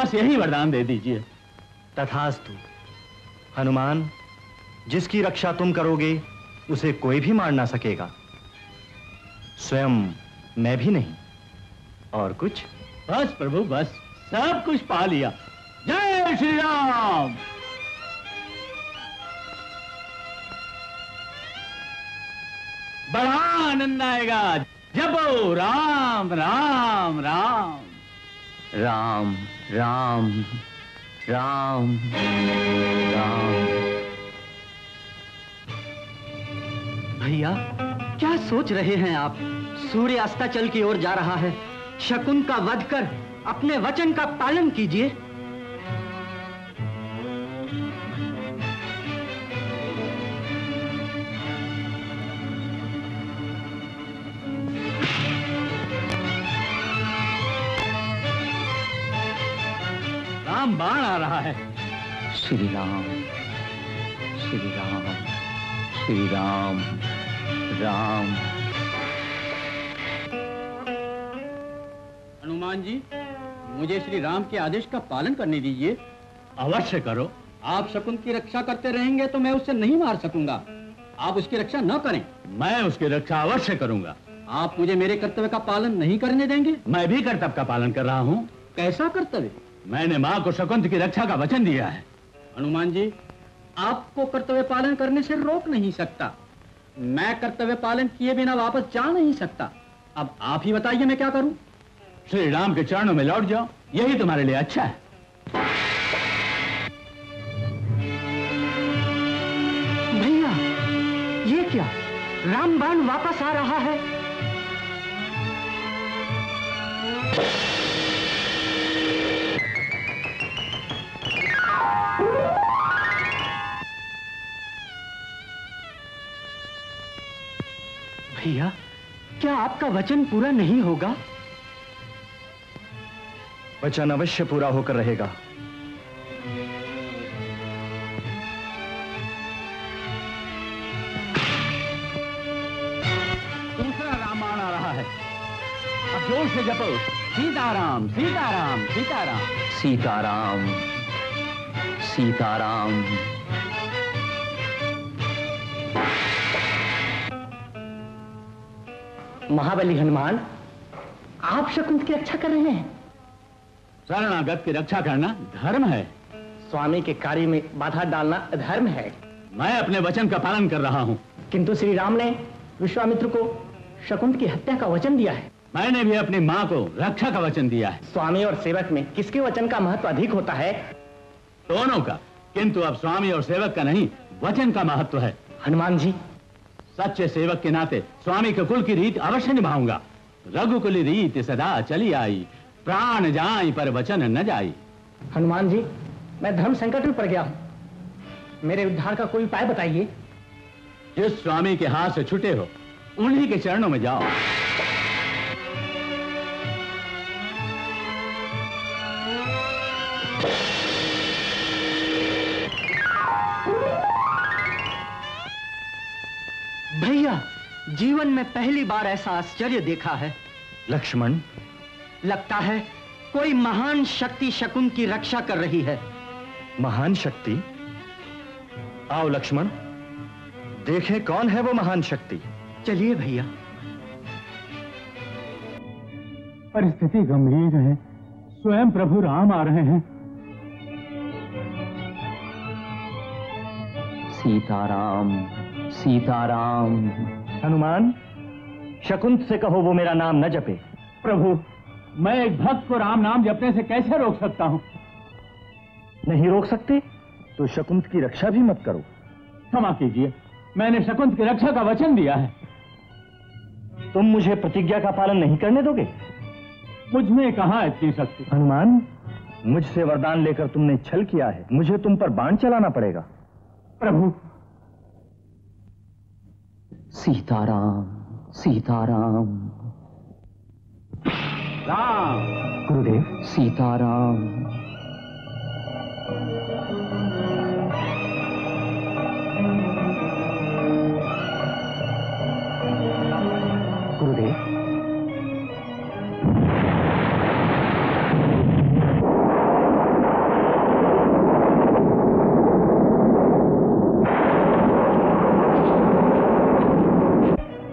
बस यही वरदान दे दीजिए। तथास्तु। हनुमान, जिसकी रक्षा तुम करोगे, उसे कोई भी मार ना सकेगा, स्वयं मैं भी नहीं। और कुछ? बस प्रभु बस, सब कुछ पा लिया। जय श्री राम। बड़ा आनंद आएगा। जपो राम राम राम राम राम राम राम। भैया, क्या सोच रहे हैं आप? सूर्य अस्ताचल की ओर जा रहा है, शकुन का वध कर अपने वचन का पालन कीजिए। राम बाण आ रहा है। श्री राम श्री राम श्री राम राम। हनुमान जी, मुझे श्री राम के आदेश का पालन करने दीजिए। अवश्य करो। आप शकुंत की रक्षा करते रहेंगे तो मैं उसे नहीं मार सकूंगा। आप उसकी रक्षा न करें। मैं उसकी रक्षा अवश्य करूंगा। आप मुझे मेरे कर्तव्य का पालन नहीं करने देंगे? मैं भी कर्तव्य का पालन कर रहा हूँ। कैसा कर्तव्य? मैंने माँ को शकुंत की रक्षा का वचन दिया है। हनुमान जी, आपको कर्तव्य पालन करने से रोक नहीं सकता। मैं कर्तव्य पालन किए बिना वापस जा नहीं सकता। अब आप ही बताइए मैं क्या करूँ? श्री राम के चरणों में लौट जाओ, यही तुम्हारे लिए अच्छा है। भैया, ये क्या? रामबाण वापस आ रहा है। भैया, क्या आपका वचन पूरा नहीं होगा? वचन अवश्य पूरा होकर रहेगा। दूसरा रामायण आ रहा है। अब जोर से जपो, सीताराम सीताराम सीताराम सीताराम सीताराम। महाबली हनुमान, आप शकुंत की रक्षा कर रहे हैं। शरणागत की रक्षा करना धर्म है। स्वामी के कार्य में बाधा डालना अधर्म है। मैं अपने वचन का पालन कर रहा हूँ। किंतु श्री राम ने विश्वामित्र को शकुंत की हत्या का वचन दिया है। मैंने भी अपनी माँ को रक्षा का वचन दिया है। स्वामी और सेवक में किसके वचन का महत्व अधिक होता है? दोनों का, किंतु अब स्वामी और सेवक का नहीं, वचन का महत्व है। हनुमान जी, सच्चे सेवक के नाते स्वामी के कुल की रीत अवश्य निभाऊंगा। रघुकुल रीत सदा चली आई, प्राण जाई पर वचन न जाई। हनुमान जी, मैं धर्म संकट में पड़ गया हूँ, मेरे उद्धार का कोई उपाय बताइए। जिस स्वामी के हाथ से छूटे हो, उन्हीं के चरणों में जाओ। भैया, जीवन में पहली बार ऐसा आश्चर्य देखा है। लक्ष्मण, लगता है कोई महान शक्ति शकुन की रक्षा कर रही है। महान शक्ति? आओ लक्ष्मण, देखें कौन है वो महान शक्ति। चलिए भैया। परिस्थिति गंभीर है, स्वयं प्रभु राम आ रहे हैं। सीताराम, सीताराम। हनुमान, शकुंत से कहो वो मेरा नाम न जपे। प्रभु, मैं एक भक्त को राम नाम जपने से कैसे रोक सकता हूँ? नहीं रोक सकते तो शकुंत की रक्षा भी मत करो। क्षमा कीजिए, मैंने शकुंत की रक्षा का वचन दिया है। तुम मुझे प्रतिज्ञा का पालन नहीं करने दोगे? मुझमें कहाँ इतनी शक्ति? हनुमान, मुझसे वरदान लेकर तुमने छल किया है, मुझे तुम पर बाण चलाना पड़ेगा। प्रभु। सीताराम, सीताराम। राम गुरुदेव। सीताराम।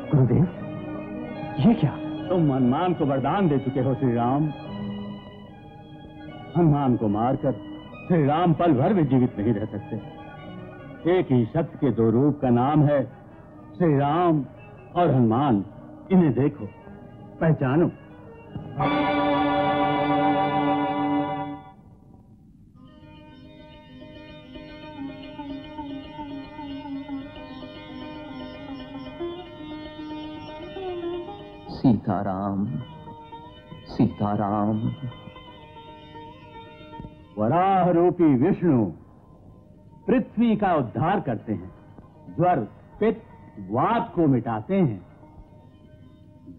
गुरुदेव, तुम हनुमान को वरदान दे चुके हो श्री राम। हनुमान को मारकर श्री राम पल भर भी जीवित नहीं रह सकते। एक ही शक्ति के दो रूप का नाम है श्री राम और हनुमान। इन्हें देखो, पहचानो। सीताराम, सीताराम। वराह रूपी विष्णु पृथ्वी का उद्धार करते हैं, ज्वर पित्त वात को मिटाते हैं।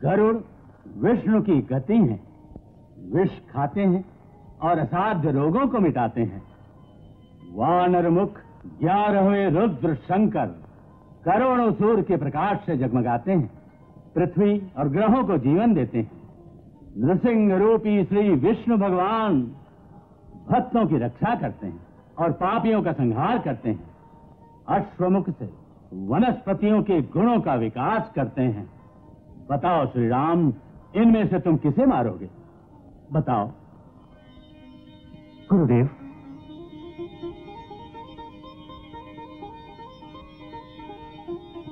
गरुड़ विष्णु की गति है, विष खाते हैं और असाध्य रोगों को मिटाते हैं। वानरमुख ग्यारहवें रुद्र शंकर करोड़ों सूर्य के प्रकाश से जगमगाते हैं, पृथ्वी और ग्रहों को जीवन देते हैं। नृसिंह रूपी श्री विष्णु भगवान भक्तों की रक्षा करते हैं और पापियों का संहार करते हैं। अश्वमुख से वनस्पतियों के गुणों का विकास करते हैं। बताओ श्री राम, इनमें से तुम किसे मारोगे? बताओ। गुरुदेव,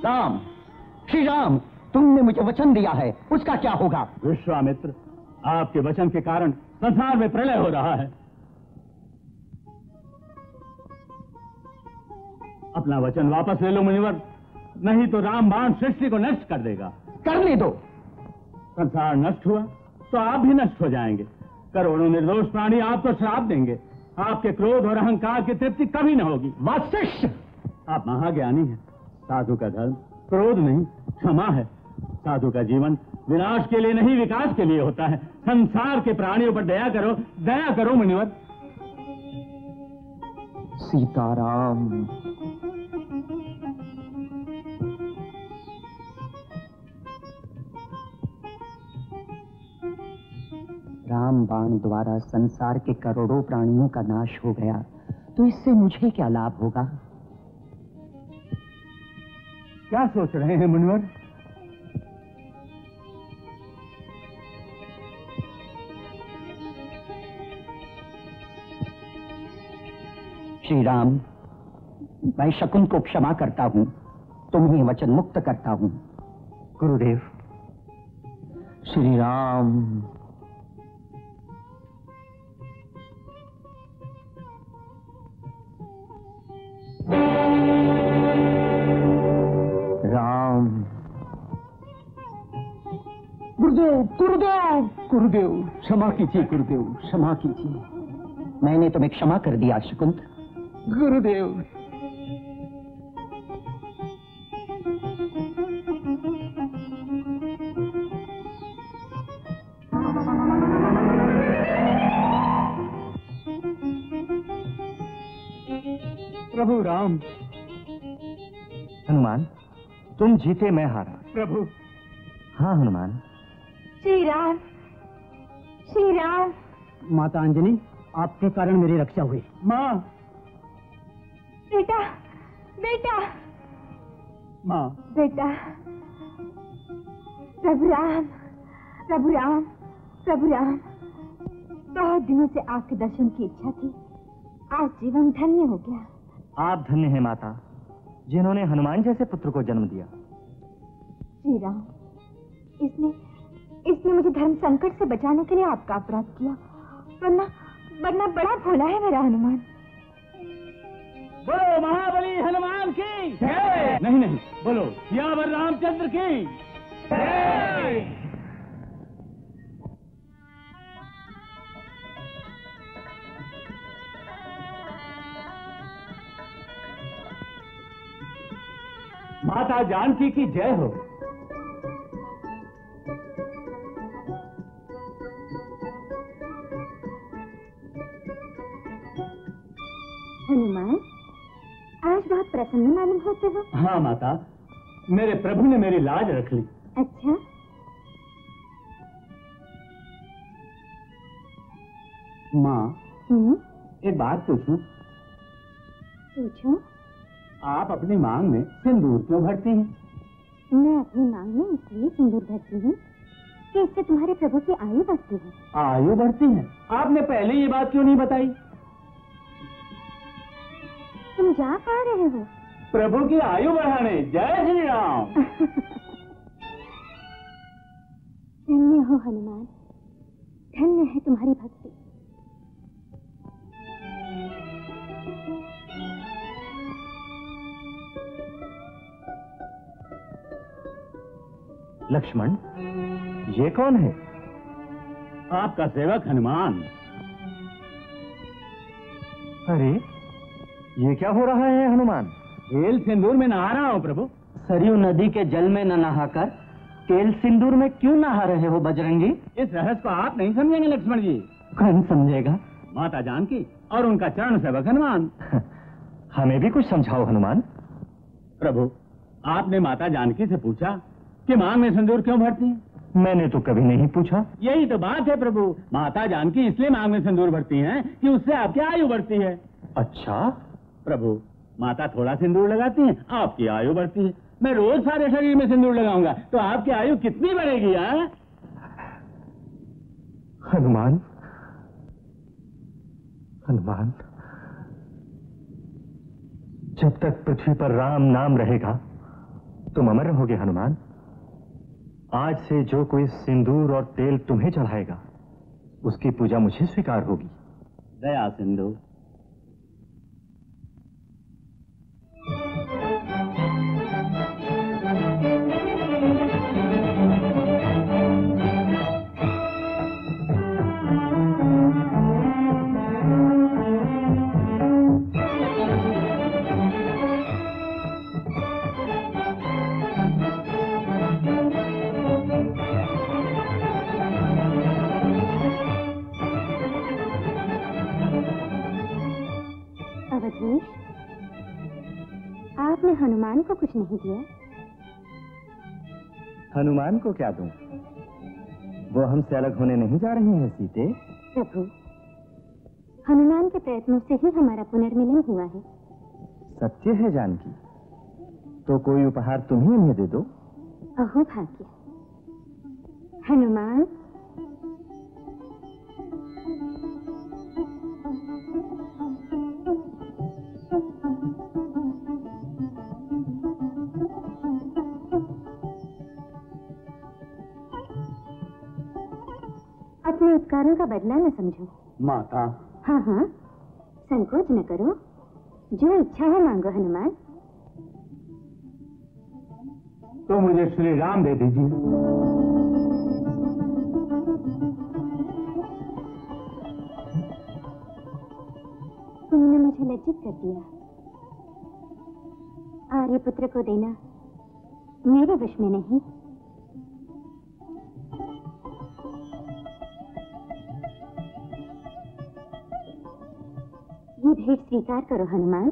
राम, श्री राम, तुमने मुझे वचन दिया है, उसका क्या होगा? विश्वामित्र, आपके वचन के कारण संसार में प्रलय हो रहा है। अपना वचन वापस ले लो मुनिवर, नहीं तो राम बाण सृष्टि को नष्ट कर देगा। करने दो। संसार नष्ट हुआ तो आप भी नष्ट हो जाएंगे। करोड़ों निर्दोष प्राणी आपको श्राप देंगे। आपके क्रोध और अहंकार की तृप्ति कभी न होगी। वशिष्ठ, आप महाज्ञानी हैं। साधु का धर्म क्रोध नहीं, क्षमा है। साधु का जीवन विनाश के लिए नहीं, विकास के लिए होता है। संसार के प्राणियों पर दया करो, दया करो मुनिवर। सीताराम। राम बाण द्वारा संसार के करोड़ों प्राणियों का नाश हो गया तो इससे मुझे क्या लाभ होगा? क्या सोच रहे हैं मुनिवर? श्री राम, मैं शकुंत को क्षमा करता हूं, तुम्हें वचन मुक्त करता हूं। गुरुदेव। श्री राम। राम। गुरुदेव, गुरुदेव, गुरुदेव, क्षमा कीजिए। गुरुदेव, क्षमा कीजिए। मैंने तुम्हें क्षमा कर दिया शकुंत। गुरुदेव। प्रभु राम। हनुमान, तुम जीते मैं हारा। प्रभु। हाँ हनुमान। श्री राम, श्री राम। माता अंजनी, आपके कारण मेरी रक्षा हुई। माँ। बेटा, बेटा। माँ। बेटा। रघुराम, रघुराम, रघुराम। बहुत दिनों से आपके दर्शन की इच्छा थी, आज जीवन धन्य हो गया। आप धन्य हैं माता, जिन्होंने हनुमान जैसे पुत्र को जन्म दिया। श्री राम, इसने इसने मुझे धर्म संकट से बचाने के लिए आपका अपराध किया, वरना वरना बड़ा भोला है मेरा हनुमान। बोलो महाबली हनुमान की जय। नहीं नहीं, बोलो सियावर रामचंद्र की जय। माता जानकी की जय हो। हनुमान, आज बहुत प्रसन्न मालूम होते हो। हाँ माता, मेरे प्रभु ने मेरी लाज रख ली। अच्छा, माँ एक बात पूछूं? पूछो। आप अपनी मांग में सिंदूर क्यों भरती हैं? मैं अपनी मांग में इसलिए सिंदूर भरती हूँ कि इससे तुम्हारे प्रभु की आयु बढ़ती है। आयु बढ़ती है? आपने पहले ये बात क्यों नहीं बताई? तुम जा पा रहे हो? प्रभु की आयु बढ़ाने। जय श्री राम। धन्य हो हनुमान, धन्य है तुम्हारी भक्ति। लक्ष्मण, ये कौन है? आपका सेवक हनुमान। अरे, ये क्या हो रहा है हनुमान? तेल सिंदूर में नहा रहा हो प्रभु। सरयू नदी के जल में न नहाकर तेल सिंदूर में क्यों नहा रहे हो बजरंगी? इस रहस्य को आप नहीं समझेंगे लक्ष्मण जी। कौन समझेगा? माता जानकी और उनका चरण सेवक हनुमान। हमें भी कुछ समझाओ हनुमान। प्रभु, आपने माता जानकी से पूछा कि मांग में सिंदूर क्यों भरती है? मैंने तो कभी नहीं पूछा। यही तो बात है प्रभु, माता जानकी इसलिए मांग में सिंदूर भरती हैं कि उससे आपकी आयु बढ़ती है। अच्छा प्रभु, माता थोड़ा सिंदूर लगाती हैं, आपकी आयु बढ़ती है। मैं रोज सारे शरीर में सिंदूर लगाऊंगा तो आपकी आयु कितनी बढ़ेगी? यार हनुमान, हनुमान, जब तक पृथ्वी पर राम नाम रहेगा तुम अमर रहोगे हनुमान। आज से जो कोई सिंदूर और तेल तुम्हें चढ़ाएगा उसकी पूजा मुझे स्वीकार होगी। दया सिंधु। आपने हनुमान को कुछ नहीं दिया। हनुमान को क्या दूं? वो हमसे अलग होने नहीं जा रहे हैं सीते। प्रभु, हनुमान के प्रयत्नों से ही हमारा पुनर्मिलन हुआ है। सत्य है जानकी, तो कोई उपहार तुम ही उन्हें दे दो। अहो भाग्य, हनुमान। अपने उपकारों का बदला न समझो माता। हाँ हाँ, संकोच न करो, जो इच्छा है मांगो हनुमान। तो मुझे श्री राम दे दीजिए। तुमने मुझे लज्जित कर दिया। आर्य पुत्र को देना मेरे वश में नहीं। ये भेंट स्वीकार करो हनुमान।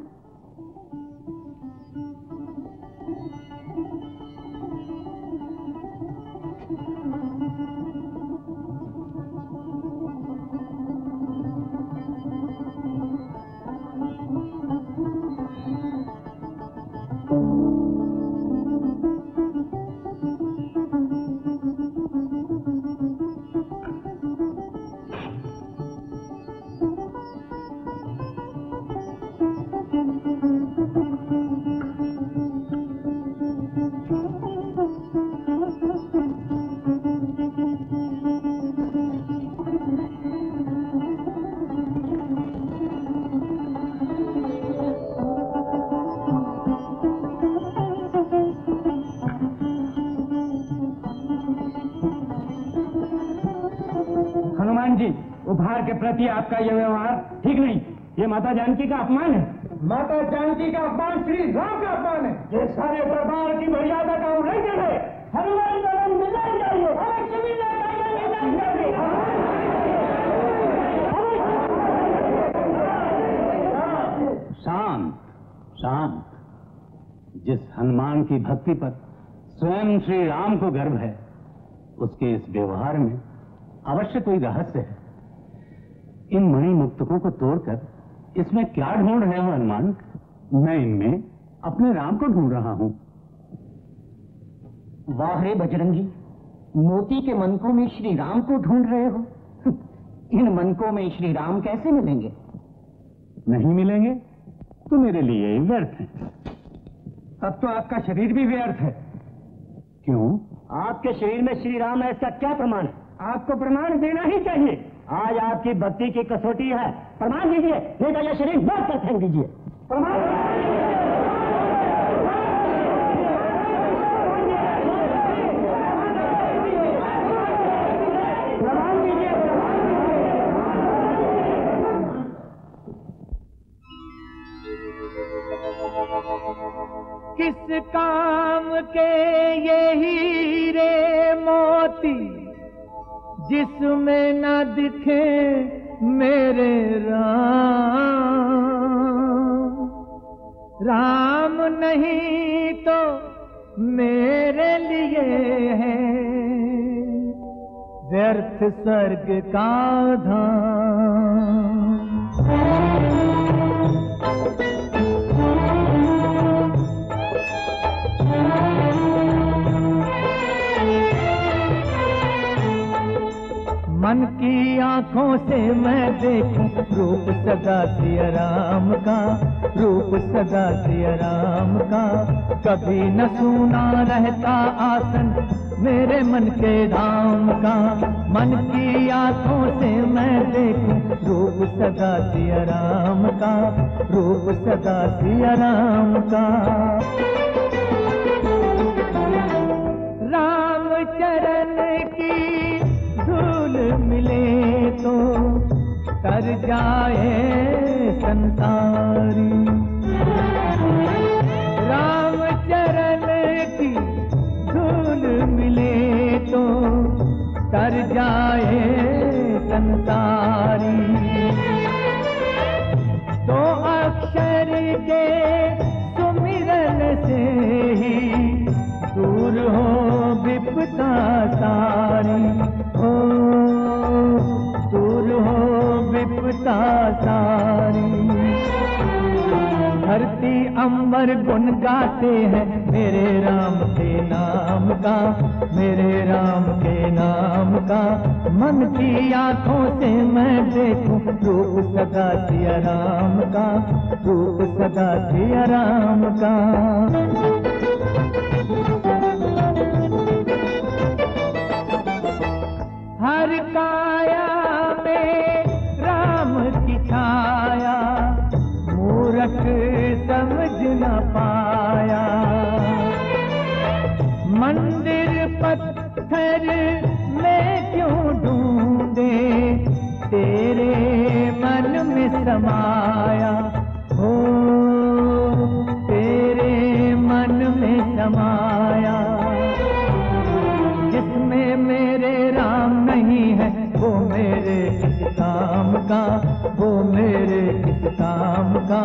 भगवान जी, उपहार के प्रति आपका यह व्यवहार ठीक नहीं। ये माता जानकी का अपमान है। माता जानकी का अपमान श्री राम का अपमान है। ये सारे दरबार की मर्यादा का उल्लंघन है। हनुमान दलन मिलना चाहिए, लक्ष्मी दलन मिलना चाहिए। शांत शांत। जिस हनुमान की भक्ति पर स्वयं श्री राम को गर्व है, उसके इस व्यवहार में अवश्य कोई रहस्य है। इन मणि मुक्तकों को तोड़कर इसमें क्या ढूंढ रहे हो हनुमान? मैं इनमें अपने राम को ढूंढ रहा हूं। वाह रे बजरंगी, मोती के मनकों में श्री राम को ढूंढ रहे हो। इन मनकों में श्री राम कैसे मिलेंगे? नहीं मिलेंगे तो मेरे लिए ही व्यर्थ है। अब तो आपका शरीर भी व्यर्थ है। क्यों? आपके शरीर में श्री राम है, इसका क्या प्रमाण है? आपको प्रमाण देना ही चाहिए। आज आपकी भक्ति की कसौटी है, प्रमाण दीजिए, नहीं तो यह शरीर व्यर्थ कर फेंक दीजिए। प्रमाण किस काम के ये हीरे मोती, जिसमें न दिखे मेरे राम। राम नहीं तो मेरे लिए है व्यर्थ स्वर्ग का धाम। मन की आंखों से मैं देखूं रूप सदा सिया राम का, रूप सदा सिया राम का। कभी न सुना रहता आसन मेरे मन के धाम का। मन की आंखों से मैं देखूं रूप सदा सिया राम का, रूप सदा सिया राम का। राम चरण की मिले तो तर जाए संसारी। राम चरण की धूल मिले तो तर जाए संसारी। दो अक्षर के सुमिरन से ही दूर हो विपदा सारी, दूर हो विपदा सारी। धरती अंबर गुन गाते हैं मेरे राम के नाम का, मेरे राम के नाम का। मन की आंखों से मैं देखूं रूप सदा सिया राम का, रूप सदा सिया राम का। हर काया में राम की छाया, मूर्ख समझ न पाया। मंदिर पत्थर में क्यों ढूंढे तेरे मन में समाया, हो तेरे मन में समाया। वो मेरे किस काम का, वो मेरे किस काम का।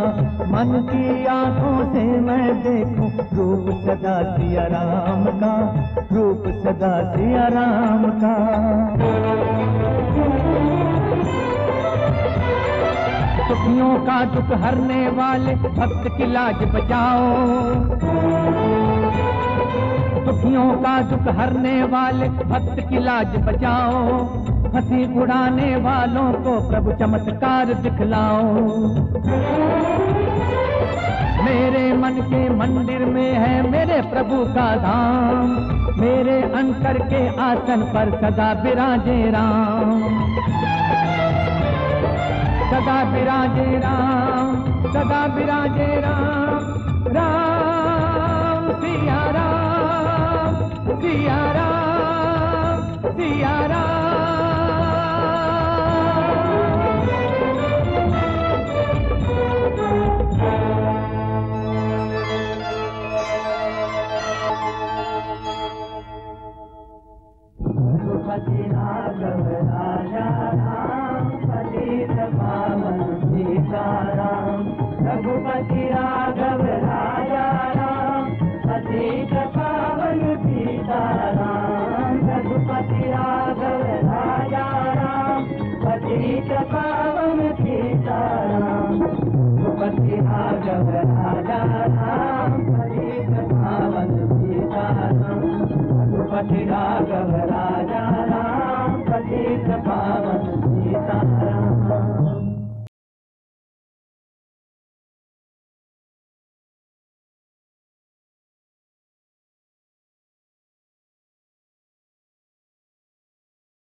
मन की आंखों से मैं देखूं रूप सदा सिया राम का, रूप सदा सिया राम का। दुखियों का दुख हरने वाले भक्त की लाज बचाओ, दुखियों का दुख हरने वाले भक्त की लाज बचाओ। हंसी उड़ाने वालों को प्रभु चमत्कार दिखलाओ। मेरे मन के मंदिर में है मेरे प्रभु का धाम, मेरे अंतर के आसन पर सदा विराजे राम, सदा विराजे राम, सदा विराजे राम। राम सिया राम, सिया राम, सिया राम। Raghav